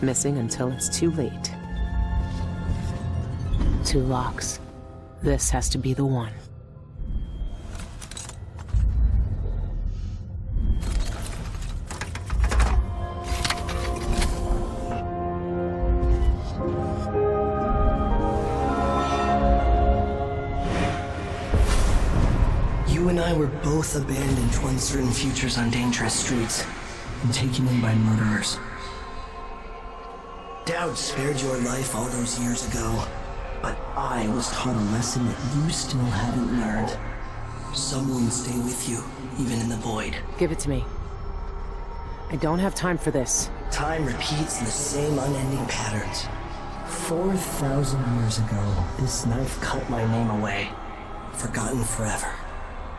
Missing until it's too late. 2 locks. This has to be the one. You and I were both abandoned to uncertain futures on dangerous streets and taken in by murderers. Daud spared your life all those years ago, but I was taught a lesson that you still haven't learned. Some wounds stay with you, even in the Void. Give it to me. I don't have time for this. Time repeats in the same unending patterns. 4,000 years ago, this knife cut my name away. Forgotten forever.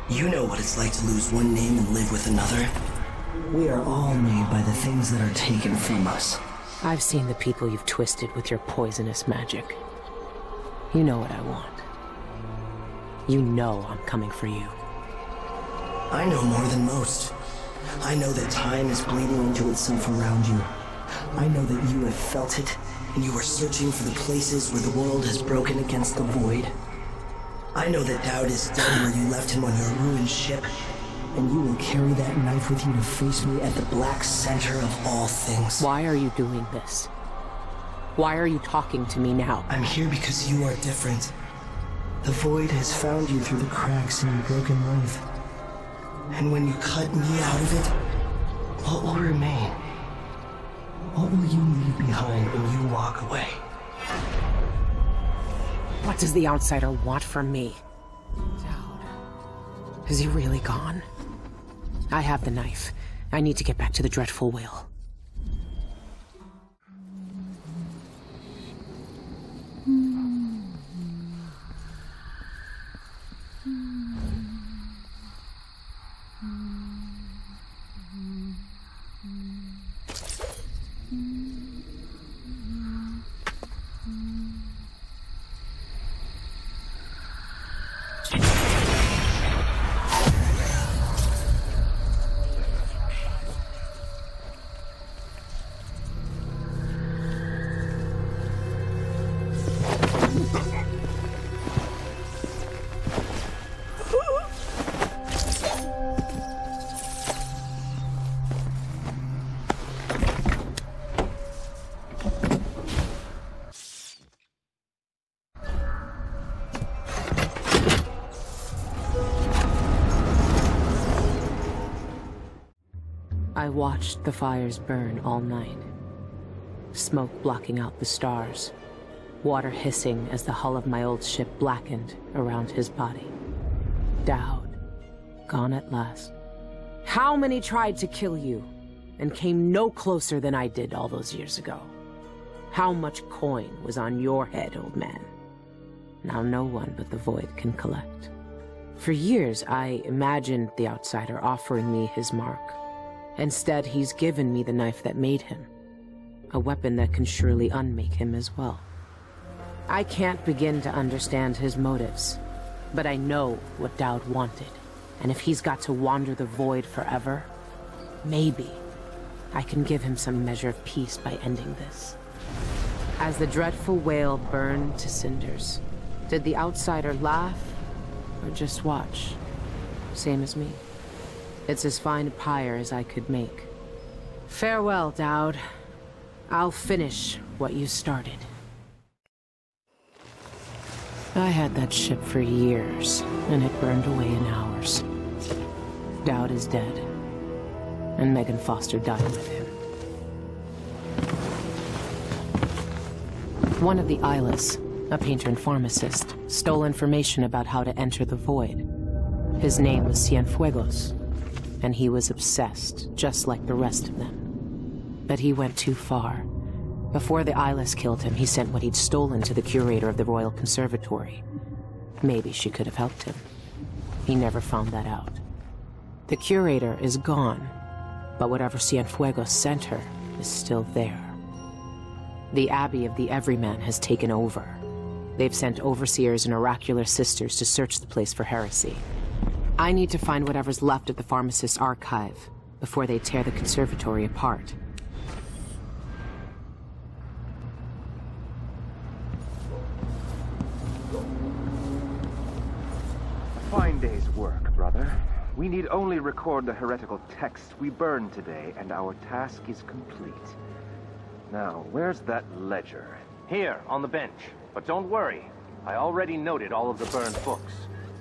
You know what it's like to lose one name and live with another. We are all made by the things that are taken from us. I've seen the people you've twisted with your poisonous magic. You know what I want. You know I'm coming for you. I know more than most. I know that time is bleeding into itself around you. I know that you have felt it, and you are searching for the places where the world has broken against the Void. I know that Daud is dead where you left him on your ruined ship, and you will carry that knife with you to face me at the black center of all things. Why are you doing this? Why are you talking to me now? I'm here because you are different. The Void has found you through the cracks in your broken life. And when you cut me out of it, what will remain? What will you leave behind when you walk away? What does the Outsider want from me? Is he really gone? I have the knife. I need to get back to the Dreadful Whale. I watched the fires burn all night. Smoke blocking out the stars. Water hissing as the hull of my old ship blackened around his body. Daud, gone at last. How many tried to kill you, and came no closer than I did all those years ago? How much coin was on your head, old man? Now no one but the Void can collect. For years, I imagined the Outsider offering me his mark. Instead, he's given me the knife that made him. A weapon that can surely unmake him as well. I can't begin to understand his motives, but I know what Daud wanted. And if he's got to wander the Void forever, maybe I can give him some measure of peace by ending this. As the dreadful whale burned to cinders, did the Outsider laugh or just watch? Same as me. It's as fine a pyre as I could make. Farewell, Daud. I'll finish what you started. I had that ship for years, and it burned away in hours. Daud is dead, and Megan Foster died with him. One of the Eyeless, a painter and pharmacist, stole information about how to enter the Void. His name was Cienfuegos, and he was obsessed, just like the rest of them. But he went too far. Before the Eyeless killed him, he sent what he'd stolen to the curator of the Royal Conservatory. Maybe she could have helped him. He never found that out. The curator is gone, but whatever Cienfuegos sent her is still there. The Abbey of the Everyman has taken over. They've sent overseers and oracular sisters to search the place for heresy. I need to find whatever's left at the pharmacist's archive before they tear the conservatory apart. Fine day's work, brother. We need only record the heretical texts we burned today, and our task is complete. Now, where's that ledger? Here, on the bench. But don't worry. I already noted all of the burned books.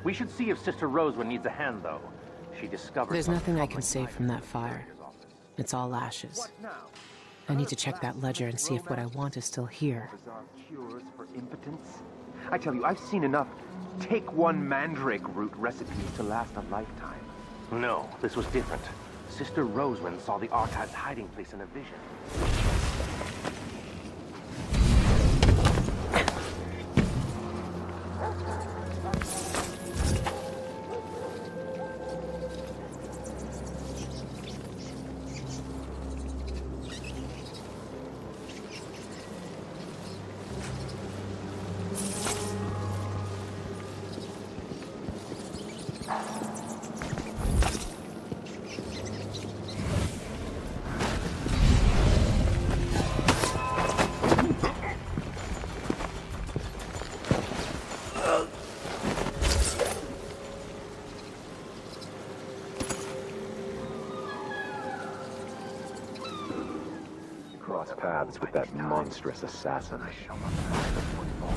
We should see if Sister Roswin needs a hand, though. She discovered... There's nothing I can save from that fire. It's all ashes. I need to check that ledger and see if what I want is still here. Cures for impotence? I tell you, I've seen enough take-one mandrake root recipes to last a lifetime. No, this was different. Sister Roswin saw the archive's hiding place in a vision. Paths with that monstrous assassin. I shall not find the football.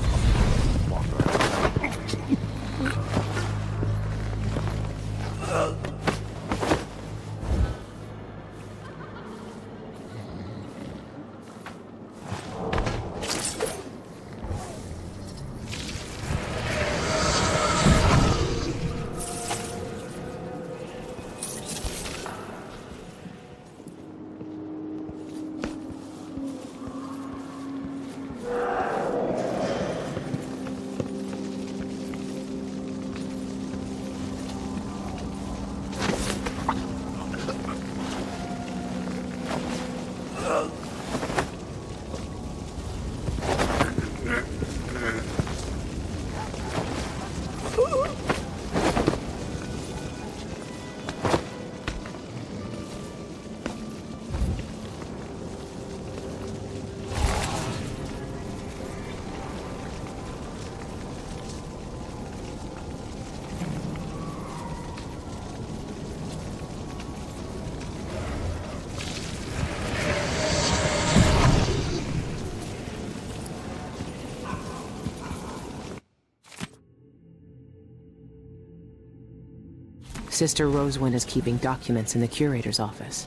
Sister Roswin is keeping documents in the curator's office.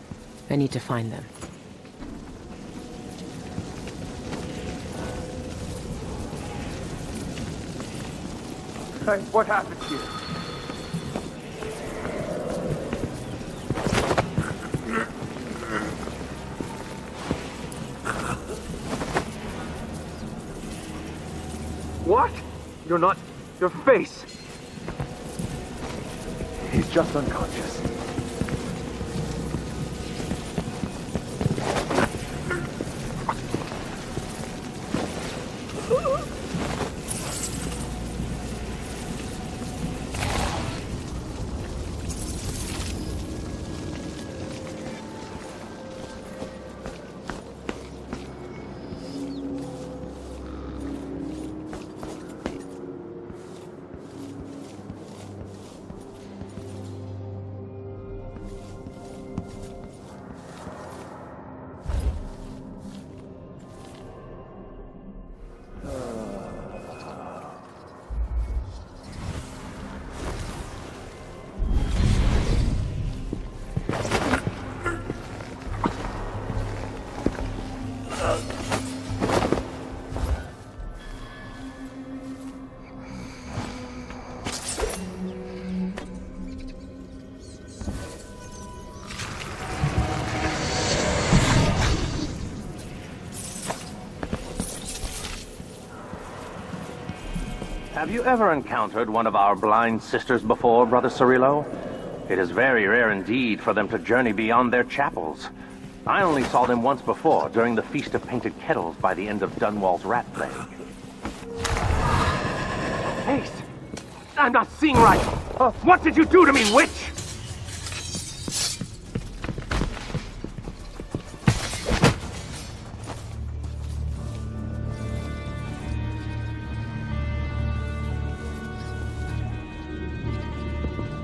I need to find them. Hey, what happened here? What? You're not... your face! He's just unconscious. Have you ever encountered one of our blind sisters before, Brother Cirillo? It is very rare indeed for them to journey beyond their chapels. I only saw them once before, during the Feast of Painted Kettles by the end of Dunwall's Rat Play. Haste! I'm not seeing right! What did you do to me, witch?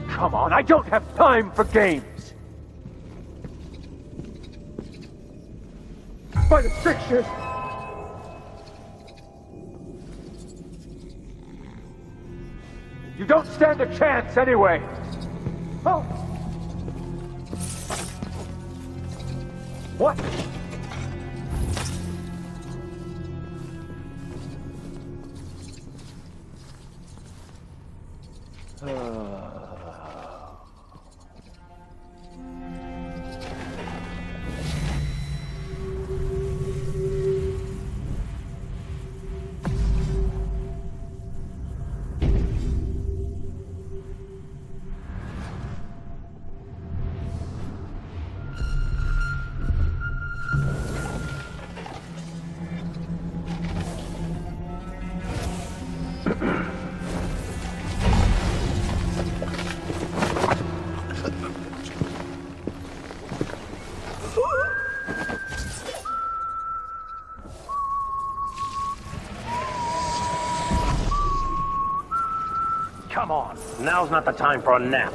Come on, I don't have time for games! By the pictures! You don't stand a chance anyway! Oh! What? Come on, now's not the time for a nap.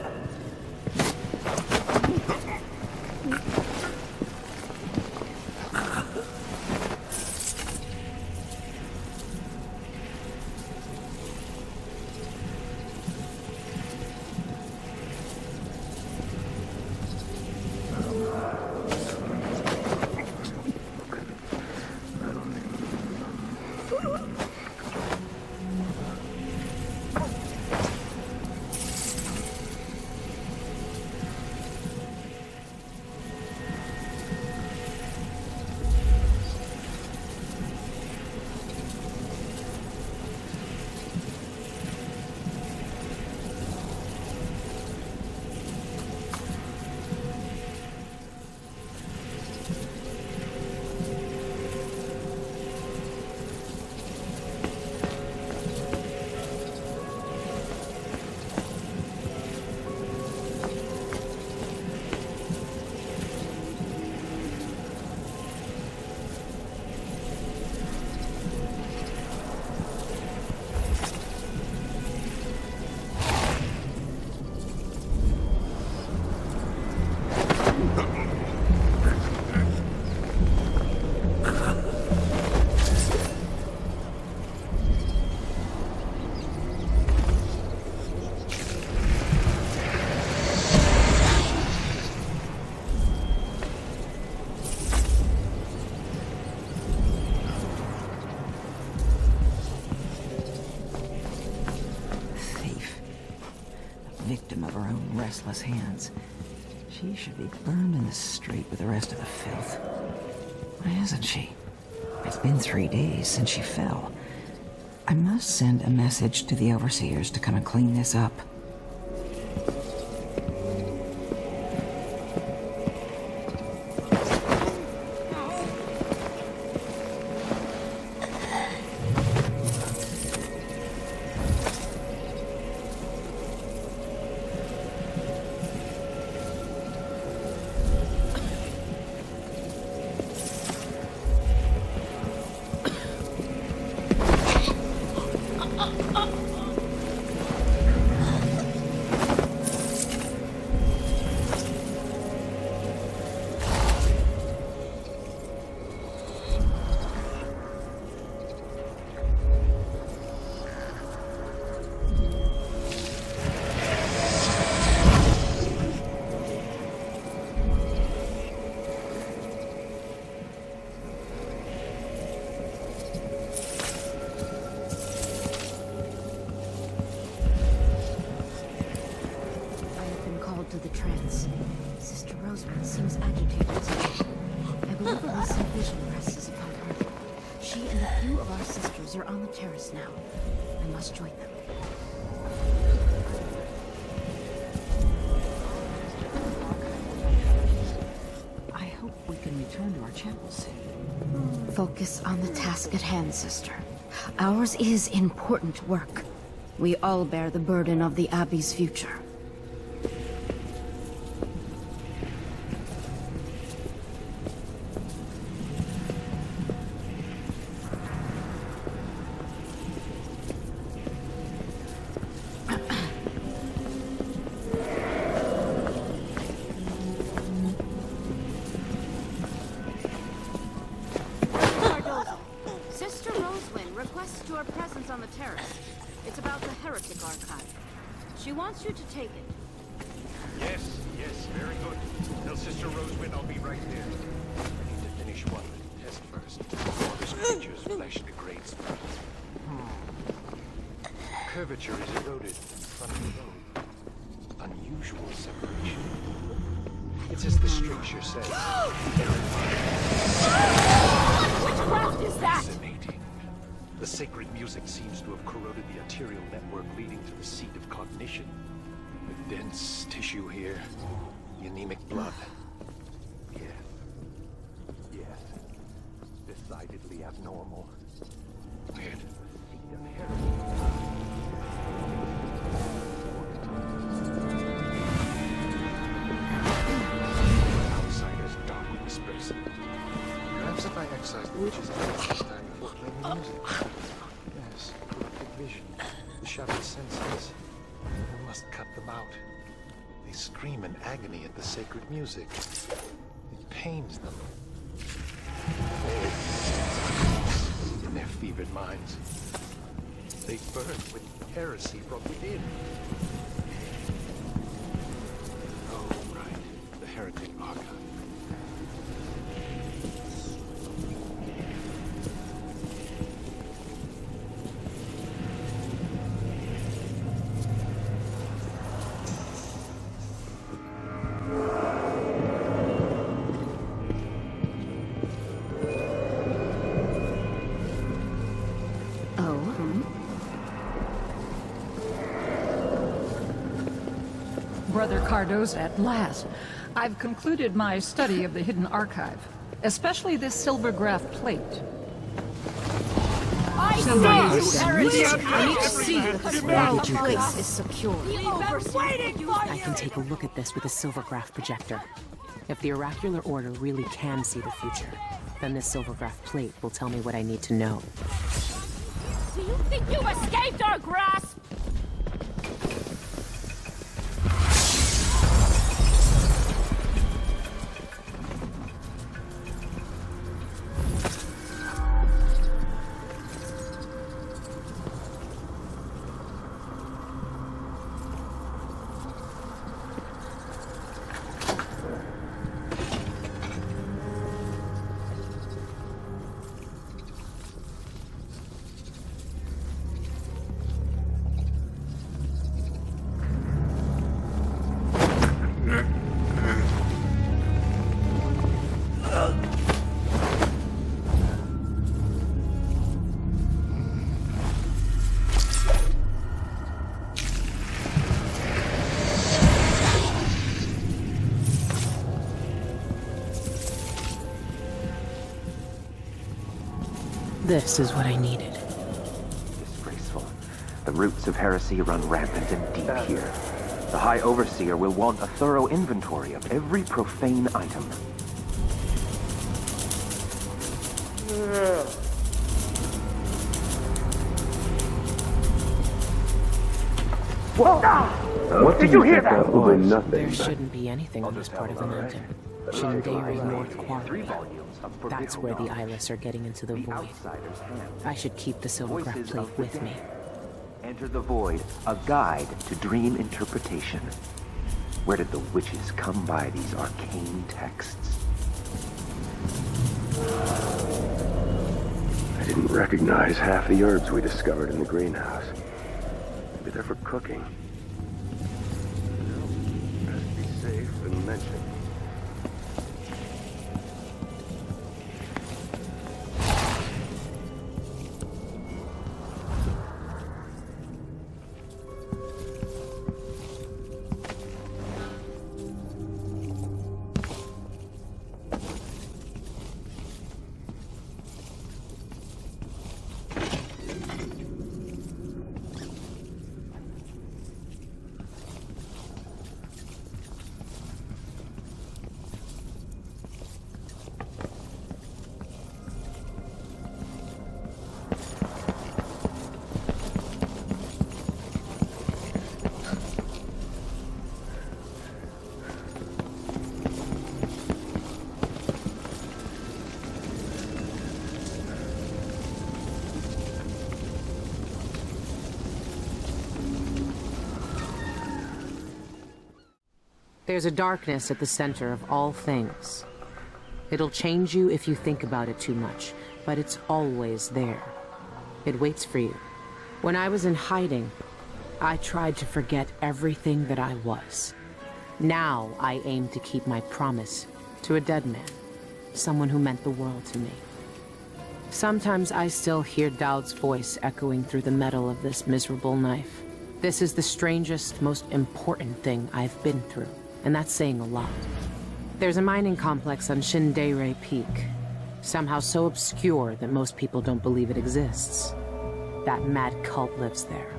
restless hands. She should be burned in the street with the rest of the filth. Why isn't she? It's been 3 days since she fell. I must send a message to the overseers to come and clean this up. Focus on the task at hand, sister. Ours is important work. We all bear the burden of the Abbey's future. Music. It pains them. In their fevered minds, they burn with heresy from within. Oh, right. The heretic archive. Brother Cardoza, at last. I've concluded my study of the hidden archive, especially this silver graph plate. I see the place is secure. I can take a look at this with a silver graph projector. If the oracular order really can see the future, then this silver graph plate will tell me what I need to know. Do you think you escaped our grasp? This is what I needed. Disgraceful. The roots of heresy run rampant and deep here. The High Overseer will want a thorough inventory of every profane item. Whoa! What did you hear that? There shouldn't be anything on this part of the mountain. Shindaerey North Quarry. That's where the Eyeless are getting into the Void. I should keep the silver graph plate with me. Enter the Void, a guide to dream interpretation. Where did the witches come by these arcane texts? I didn't recognize half the herbs we discovered in the greenhouse. Maybe they're for cooking. No, best be safe than mentioned. There's a darkness at the center of all things. It'll change you if you think about it too much, but it's always there. It waits for you. When I was in hiding, I tried to forget everything that I was. Now I aim to keep my promise to a dead man, someone who meant the world to me. Sometimes I still hear Daud's voice echoing through the metal of this miserable knife. This is the strangest, most important thing I've been through. And that's saying a lot. There's a mining complex on Shindaerey Peak, somehow so obscure that most people don't believe it exists. That mad cult lives there,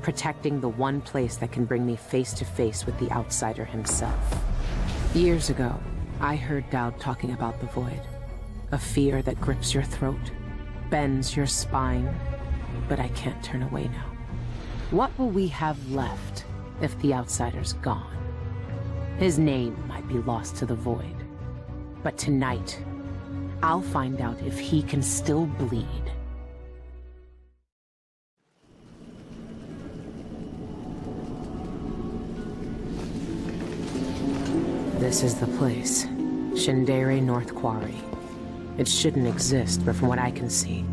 protecting the one place that can bring me face to face with the Outsider himself. Years ago, I heard Daud talking about the Void, a fear that grips your throat, bends your spine, but I can't turn away now. What will we have left if the Outsider's gone? His name might be lost to the Void, but tonight, I'll find out if he can still bleed. This is the place, Shindaerey North Quarry. It shouldn't exist, but from what I can see,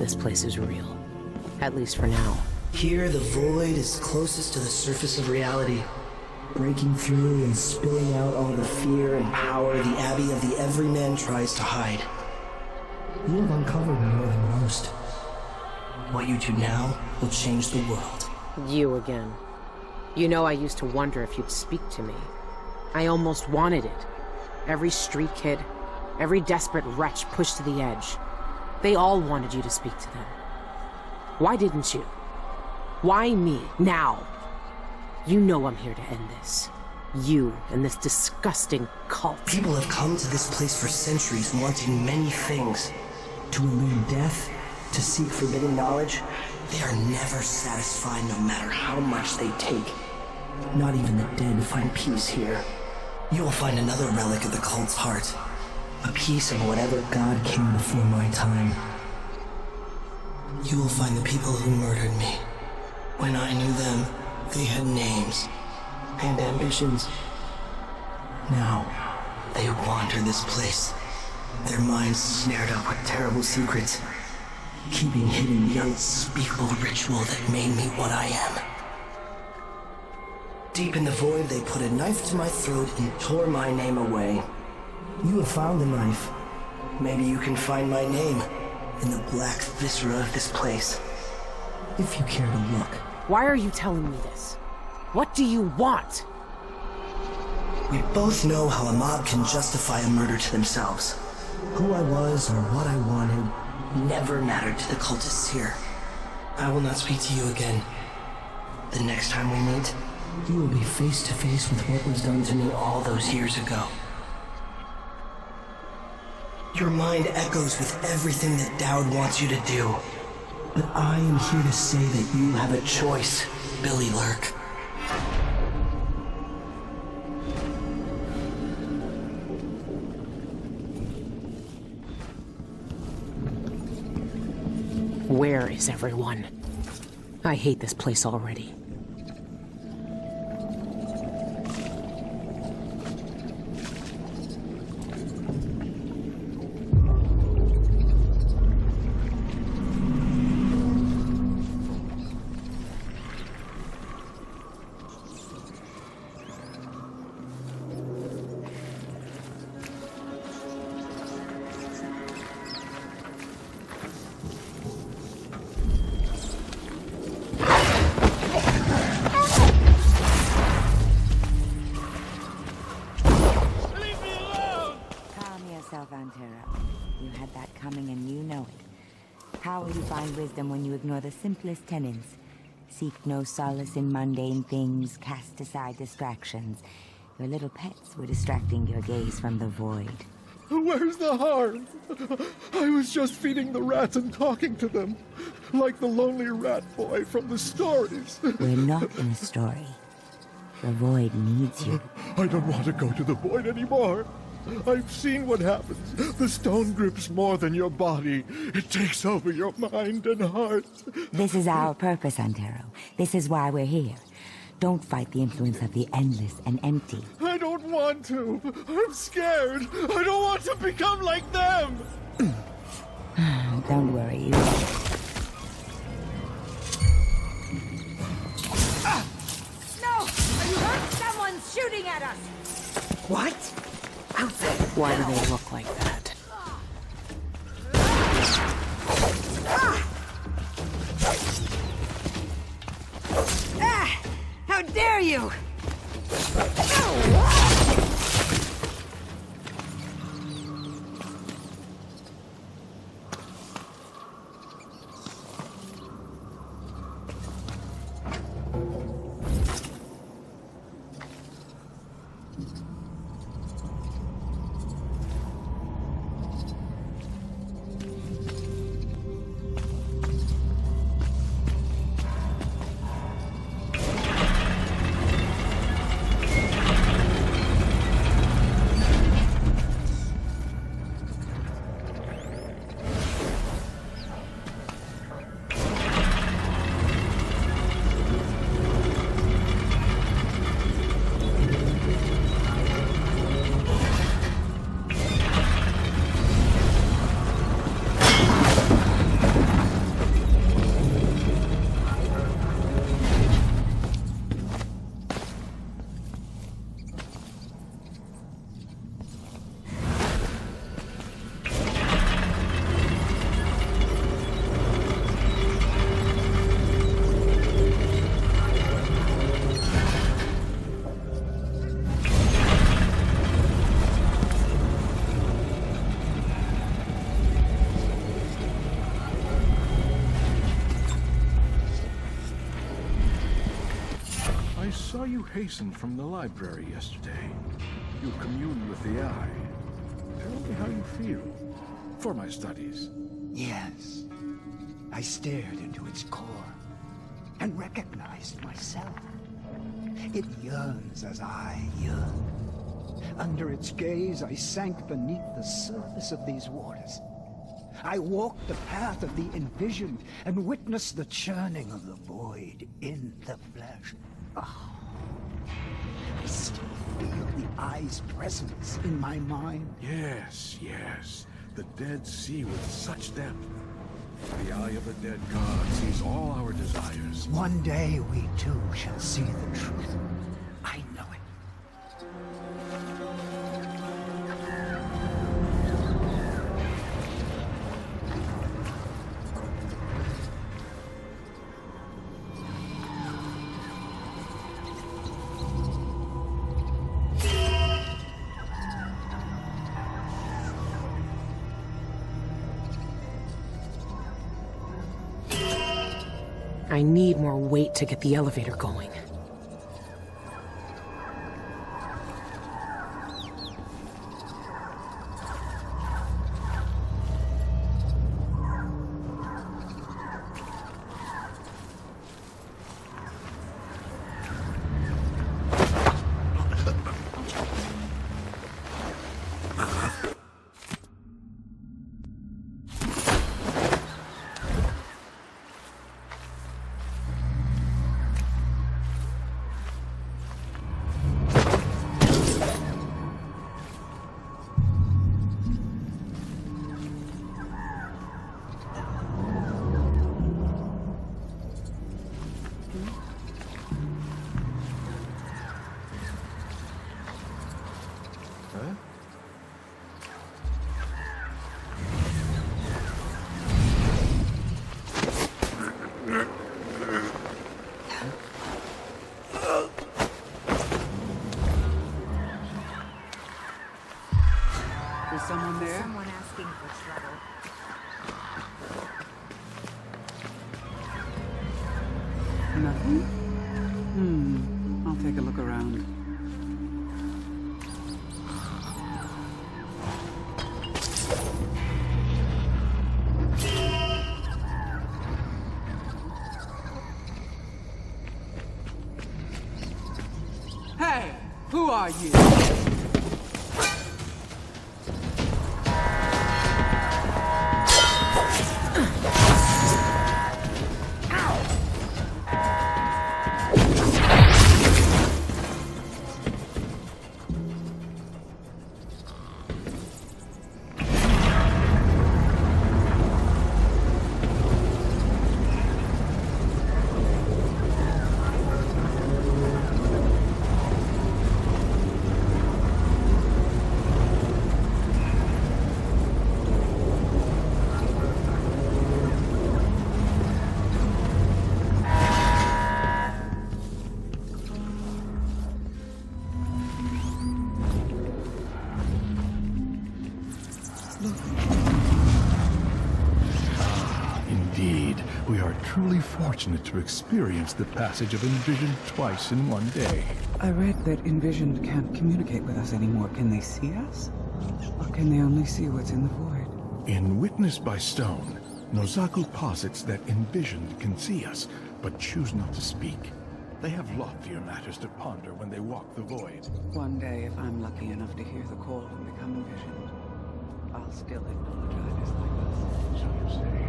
this place is real, at least for now. Here, the Void is closest to the surface of reality. Breaking through and spilling out all the fear and power the Abbey of the Everyman tries to hide. You have uncovered more than most. What you do now will change the world. You again. You know, I used to wonder if you'd speak to me. I almost wanted it. Every street kid, every desperate wretch pushed to the edge. They all wanted you to speak to them. Why didn't you? Why me, now? You know I'm here to end this. You and this disgusting cult. People have come to this place for centuries, wanting many things. To elude death, to seek forbidden knowledge. They are never satisfied no matter how much they take. Not even the dead find peace here. You will find another relic of the cult's heart. A piece of whatever god came before my time. You will find the people who murdered me. When I knew them, they had names and ambitions. Now, they wander this place, their minds snared up with terrible secrets, keeping hidden the unspeakable ritual that made me what I am. Deep in the Void, they put a knife to my throat and tore my name away. You have found the knife. Maybe you can find my name in the black viscera of this place, if you care to look. Why are you telling me this? What do you want? We both know how a mob can justify a murder to themselves. Who I was or what I wanted, never mattered to the cultists here. I will not speak to you again. The next time we meet, you will be face to face with what was done to me all those years ago. Your mind echoes with everything that Daud wants you to do. But I am here to say that you have a choice, Billie Lurk. Where is everyone? I hate this place already. When you ignore the simplest tenets, seek no solace in mundane things, cast aside distractions. Your little pets were distracting your gaze from the void. Where's the harm? I was just feeding the rats and talking to them, like the lonely rat boy from the stories. We're not in a story. The void needs you. I don't want to go to the void anymore. I've seen what happens. The stone grips more than your body. It takes over your mind and heart. This is our purpose, Antero. This is why we're here. Don't fight the influence of the endless and empty. I don't want to. I'm scared. I don't want to become like them. Don't worry. You No! Are you hurt? Someone's shooting at us! What? Why do they look like that? Ah, how dare you! You hastened from the library yesterday. You communed with the Eye. Tell me how you feel. For my studies. Yes. I stared into its core and recognized myself. It yearns as I yearn. Under its gaze, I sank beneath the surface of these waters. I walked the path of the envisioned and witnessed the churning of the void in the flesh. Oh. I still feel the Eye's presence in my mind. Yes, yes. The dead see with such depth. The Eye of the Dead God sees all our desires. One day we too shall see the truth. I know it. I need more weight to get the elevator going. Are you? Truly fortunate to experience the passage of Envision twice in one day. I read that Envision can't communicate with us anymore. Can they see us? Or can they only see what's in the void? In Witness by Stone, Nozaku posits that Envisioned can see us, but choose not to speak. They have loftier matters to ponder when they walk the void. One day, if I'm lucky enough to hear the call and become Envisioned, I'll still acknowledge others like us. So you say.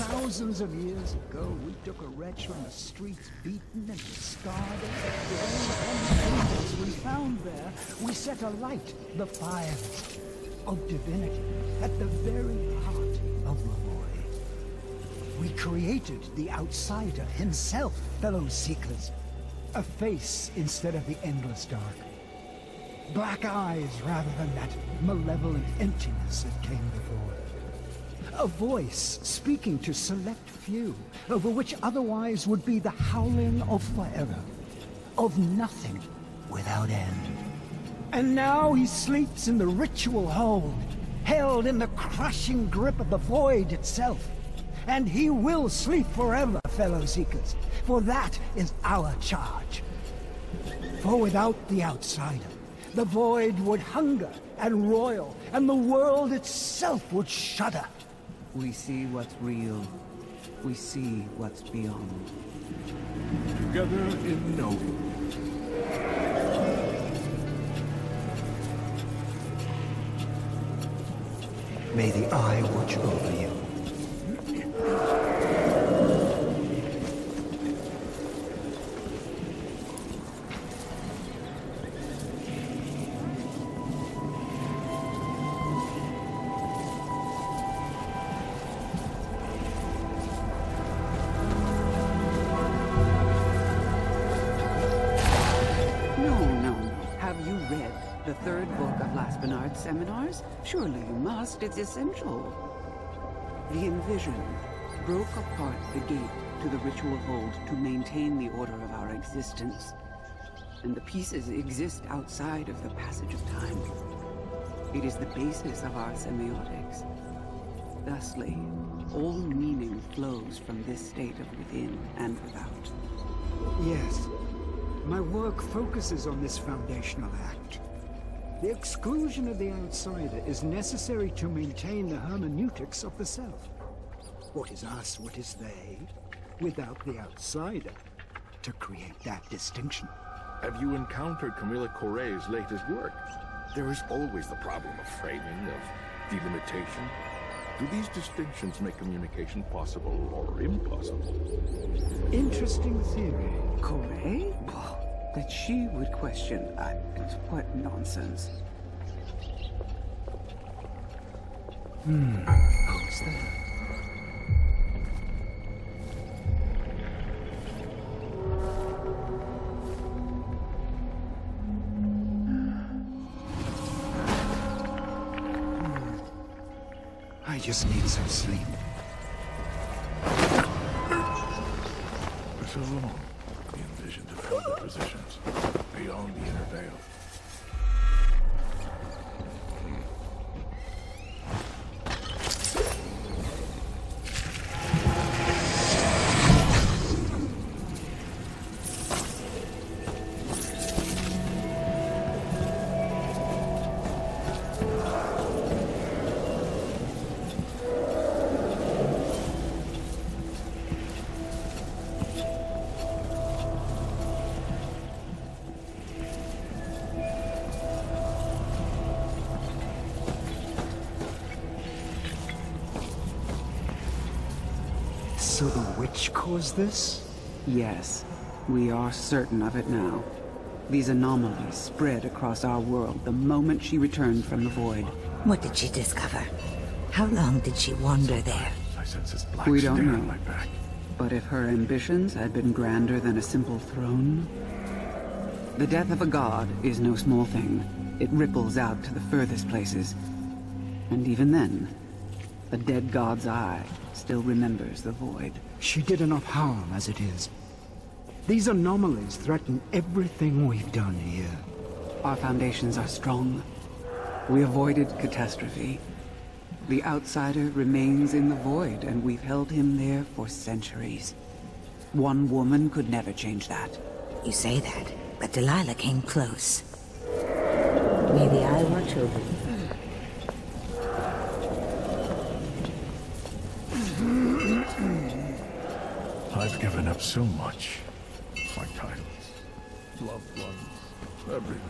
Thousands of years ago, we took a wretch from the streets, beaten and scarred, and we found there, we set alight the fires of divinity at the very heart of the void. We created the Outsider himself, fellow seekers, a face instead of the endless dark, black eyes rather than that malevolent emptiness that came before. A voice speaking to select few, over which otherwise would be the howling of forever, of nothing without end. And now he sleeps in the ritual hold, held in the crushing grip of the void itself. And he will sleep forever, fellow seekers, for that is our charge. For without the Outsider, the void would hunger and roil, and the world itself would shudder. We see what's real, we see what's beyond. Together in knowing. May the Eye watch over you. Seminars? Surely you must, it's essential. The Envision broke apart the gate to the ritual hold to maintain the order of our existence. And the pieces exist outside of the passage of time. It is the basis of our semiotics. Thusly, all meaning flows from this state of within and without. Yes. My work focuses on this foundational act. The exclusion of the outsider is necessary to maintain the hermeneutics of the self. What is us, what is they, without the outsider, to create that distinction. Have you encountered Camilla Coray's latest work? There is always the problem of framing, of delimitation. Do these distinctions make communication possible or impossible? Interesting theory. Coray? That she would question, what nonsense. Who's that? I just need some sleep. So long. To fill the positions beyond the inner veil. Was this? Yes, we are certain of it now. These anomalies spread across our world the moment she returned from the Void. What did she discover? How long did she wander there? We don't know. But if her ambitions had been grander than a simple throne... The death of a god is no small thing. It ripples out to the furthest places. And even then, the dead god's eye still remembers the Void. She did enough harm as it is. These anomalies threaten everything we've done here. Our foundations are strong. We avoided catastrophe. The outsider remains in the Void, and we've held him there for centuries. One woman could never change that. You say that, but Delilah came close. May the Eye watch over you. I've given up so much. My titles, loved ones, everything.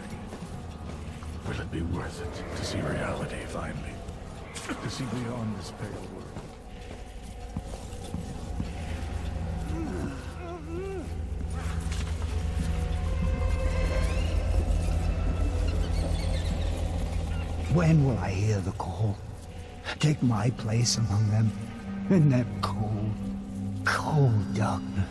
Will it be worth it to see reality finally? To see beyond this pale world? When will I hear the call? Take my place among them in that cold, cold darkness.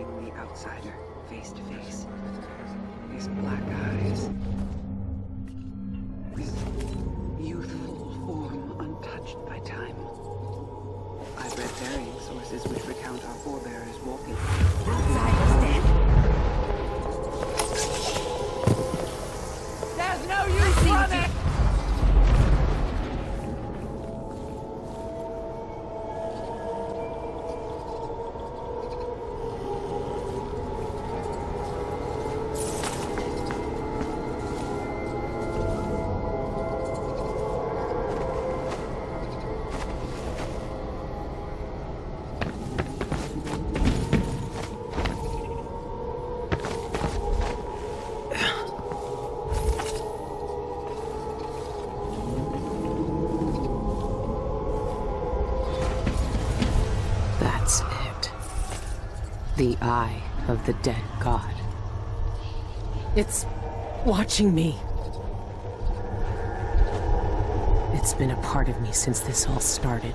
meeting the Outsider face to face. His black eyes, his youthful form untouched by time. I've read varying sources which recount our forebears walking. Outsider's dead! There's no use running! The Eye of the Dead God. It's watching me. It's been a part of me since this all started.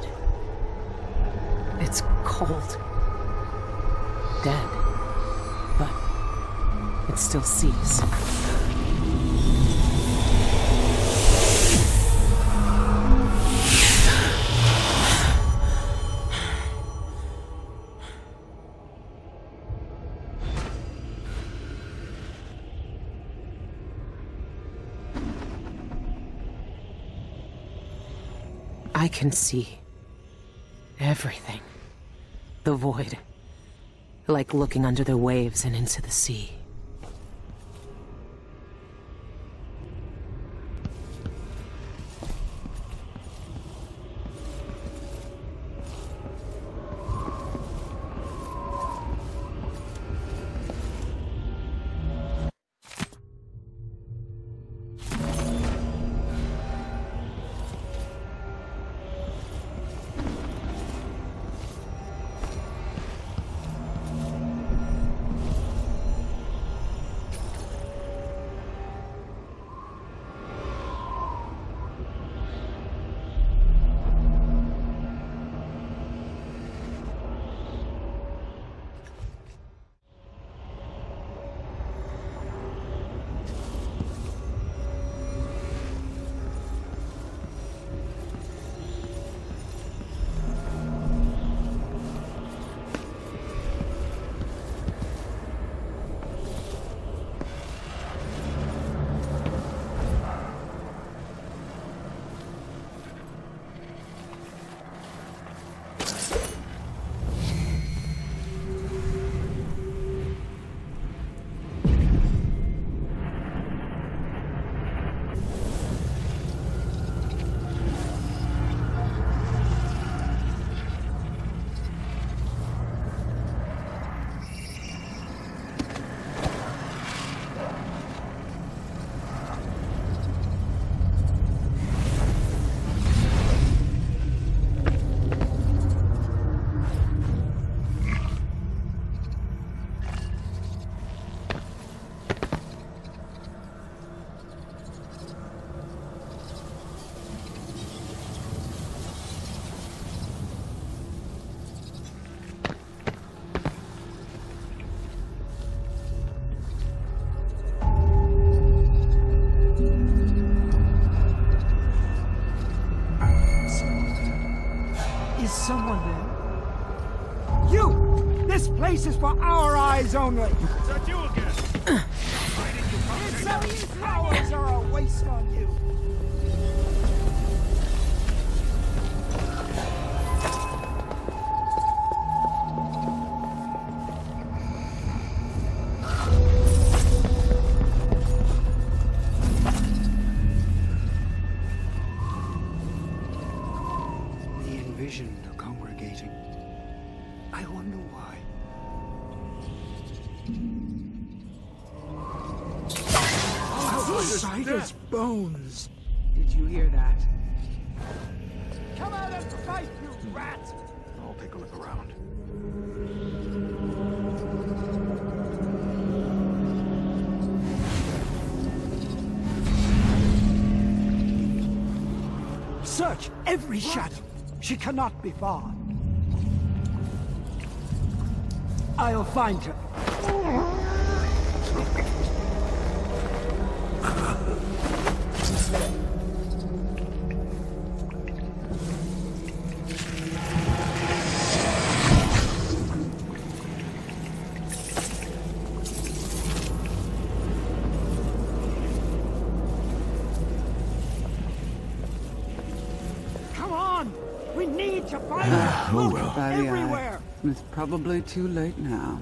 It's cold. Dead. But it still sees. I can see everything. The void. Like looking under the waves and into the sea. This is for our eyes only! Is that you again? Why did you come here? So these powers are a waste on you! Every shadow. She cannot be far. I'll find her. It's probably too late now.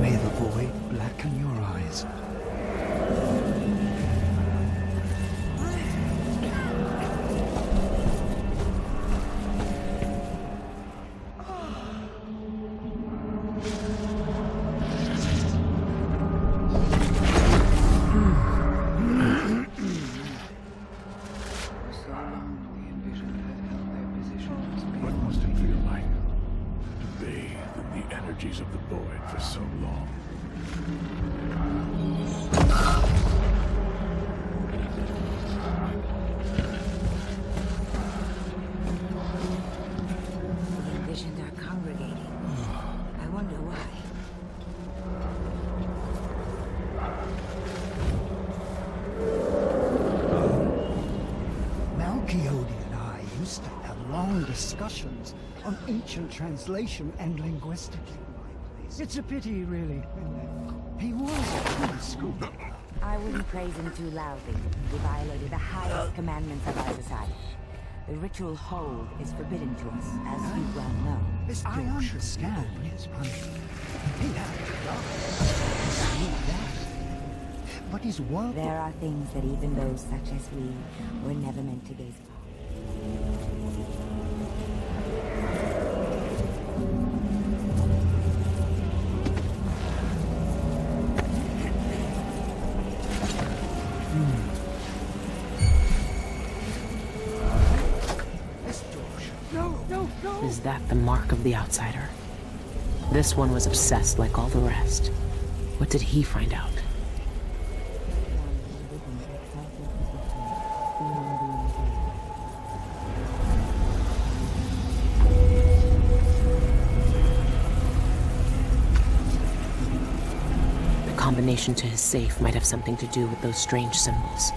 May the void blacken your eyes. Discussions on ancient translation and linguistic language. It's a pity, really. He was a true scholar. I wouldn't praise him too loudly. He violated the highest commandments of our society. The ritual hold is forbidden to us, as you well know. I understand his punishment. He had to die. But his work... There are things that even those such as we were never meant to gaze upon. Is that the mark of the Outsider? This one was obsessed like all the rest. What did he find out? The combination to his safe might have something to do with those strange symbols.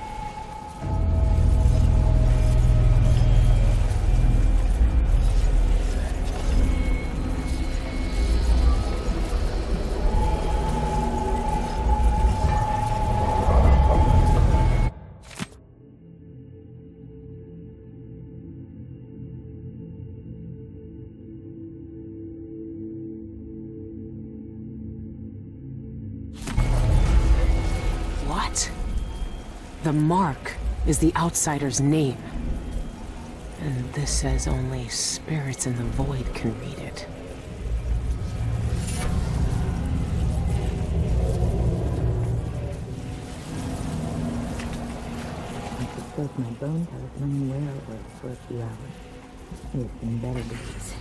The mark is the Outsider's name. And this says only spirits in the void can read it. I could broke my bones, I was unaware of it for a few hours. It's been better days.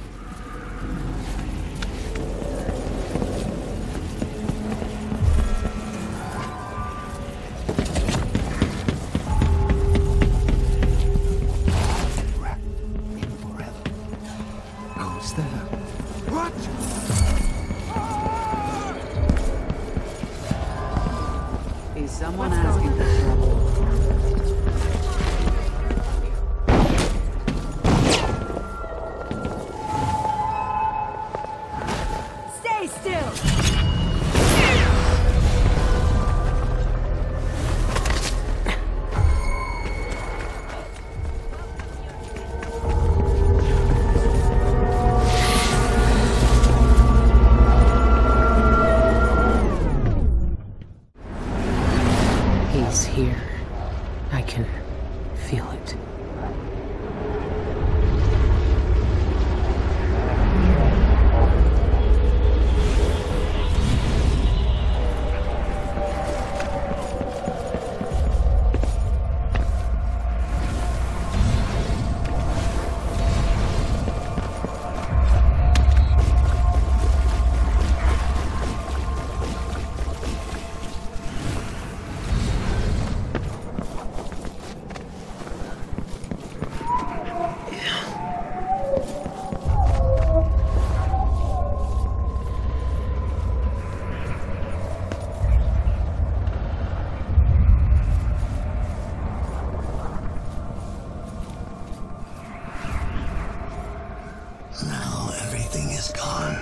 gone.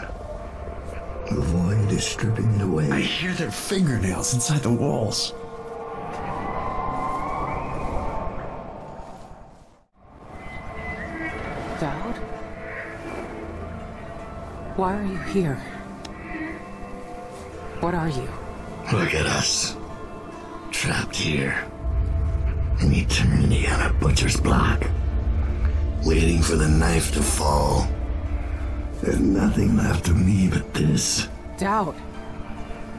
The void is stripping it away. I hear their fingernails inside the walls. Daud? Why are you here? What are you? Look at us. Trapped here. An eternity on a butcher's block. Waiting for the knife to fall. There's nothing left of me but this. Daud.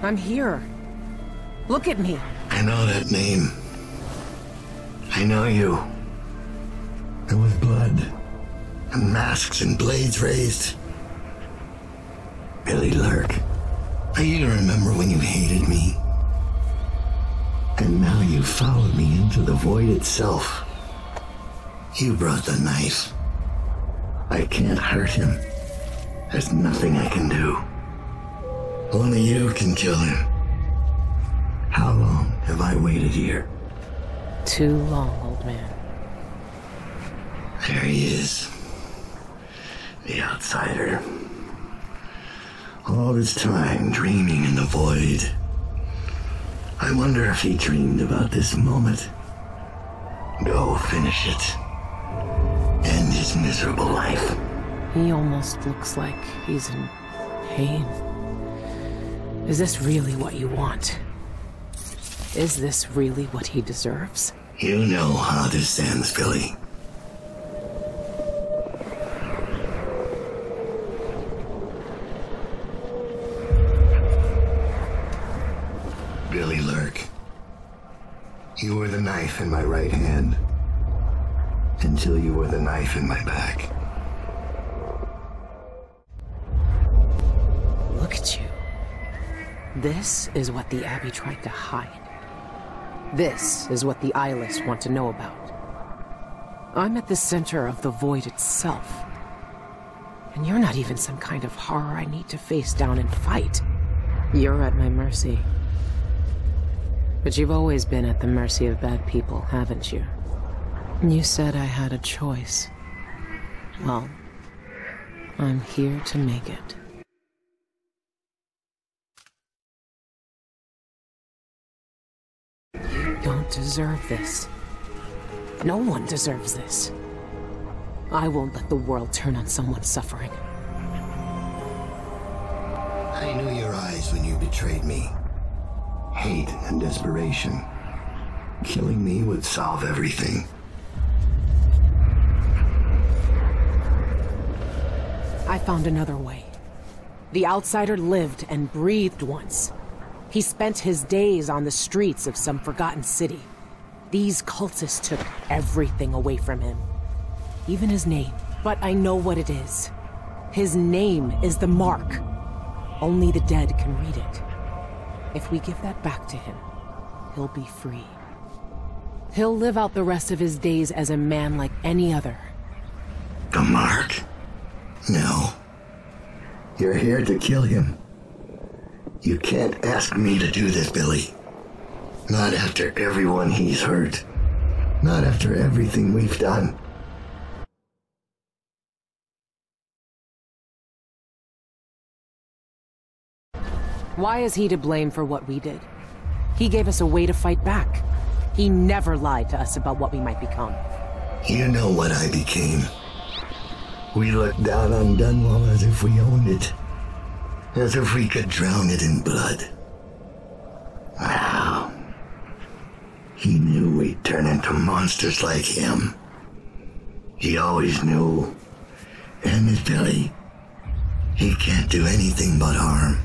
I'm here. Look at me. I know that name. I know you. There was blood. And masks and blades raised. Billie Lurk. I even remember when you hated me. And now you followed me into the void itself. You brought the knife. I can't hurt him. There's nothing I can do. Only you can kill him. How long have I waited here? Too long, old man. There he is. The Outsider. All this time dreaming in the void. I wonder if he dreamed about this moment. Go finish it. End his miserable life. He almost looks like he's in pain. Is this really what you want? Is this really what he deserves? You know how this ends, Billie. Billie Lurk. You were the knife in my right hand. Until you were the knife in my back. Look at you. This is what the Abbey tried to hide. This is what the Eyeless want to know about. I'm at the center of the void itself. And you're not even some kind of horror I need to face down and fight. You're at my mercy. But you've always been at the mercy of bad people, haven't you? You said I had a choice. Well, I'm here to make it. You don't deserve this. No one deserves this. I won't let the world turn on someone suffering. I knew your eyes when you betrayed me. Hate and desperation. Killing me would solve everything. I found another way. The Outsider lived and breathed once. He spent his days on the streets of some forgotten city. These cultists took everything away from him. Even his name. But I know what it is. His name is the mark. Only the dead can read it. If we give that back to him, he'll be free. He'll live out the rest of his days as a man like any other. The mark? No. You're here to kill him. You can't ask me to do this, Billie. Not after everyone he's hurt. Not after everything we've done. Why is he to blame for what we did? He gave us a way to fight back. He never lied to us about what we might become. You know what I became. We looked down on Dunwall as if we owned it. As if we could drown it in blood. Wow. He knew we'd turn into monsters like him. He always knew. And his Billie. He can't do anything but harm.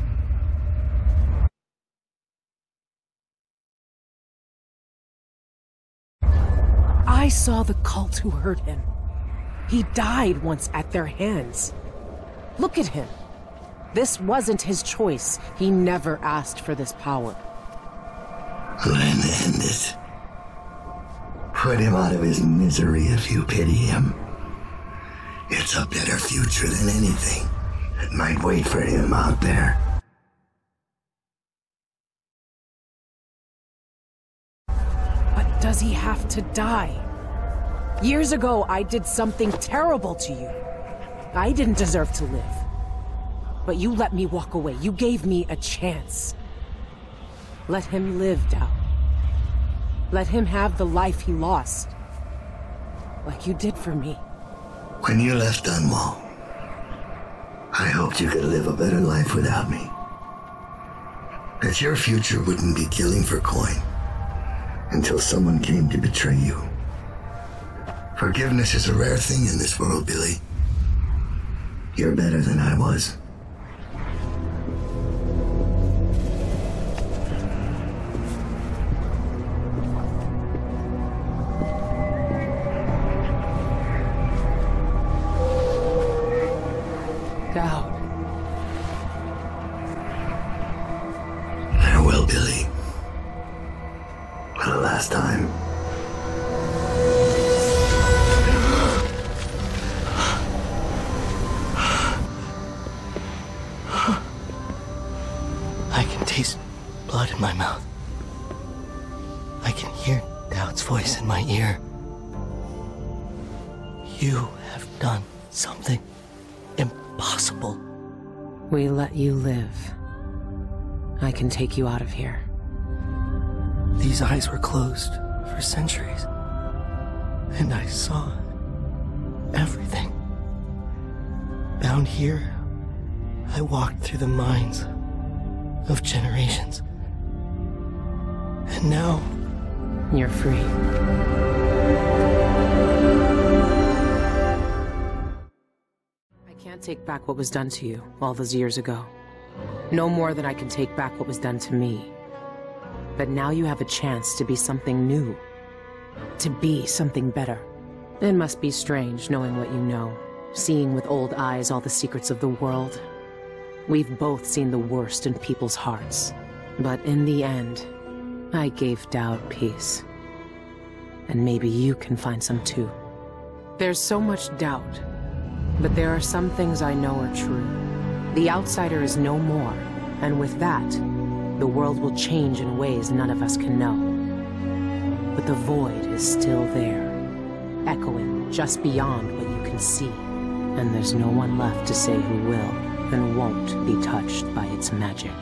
I saw the cult who hurt him. He died once at their hands. Look at him. This wasn't his choice. He never asked for this power. Let him end it. Put him out of his misery if you pity him. It's a better future than anything that might wait for him out there. But does he have to die? Years ago, I did something terrible to you. I didn't deserve to live. But you let me walk away. You gave me a chance. Let him live, Daud. Let him have the life he lost. Like you did for me. When you left Dunwall, I hoped you could live a better life without me. That your future wouldn't be killing for coin until someone came to betray you. Forgiveness is a rare thing in this world, Billy. You're better than I was. You live. I can take you out of here. These eyes were closed for centuries, and I saw everything. Bound here, I walked through the minds of generations. And now... You're free. Take back what was done to you all those years ago. No more than I can take back what was done to me. But now you have a chance to be something new. To be something better. It must be strange knowing what you know. Seeing with old eyes all the secrets of the world. We've both seen the worst in people's hearts. But in the end, I gave Daud peace. And maybe you can find some too. There's so much doubt. But there are some things I know are true. The Outsider is no more, and with that, the world will change in ways none of us can know. But the Void is still there, echoing just beyond what you can see. And there's no one left to say who will and won't be touched by its magic.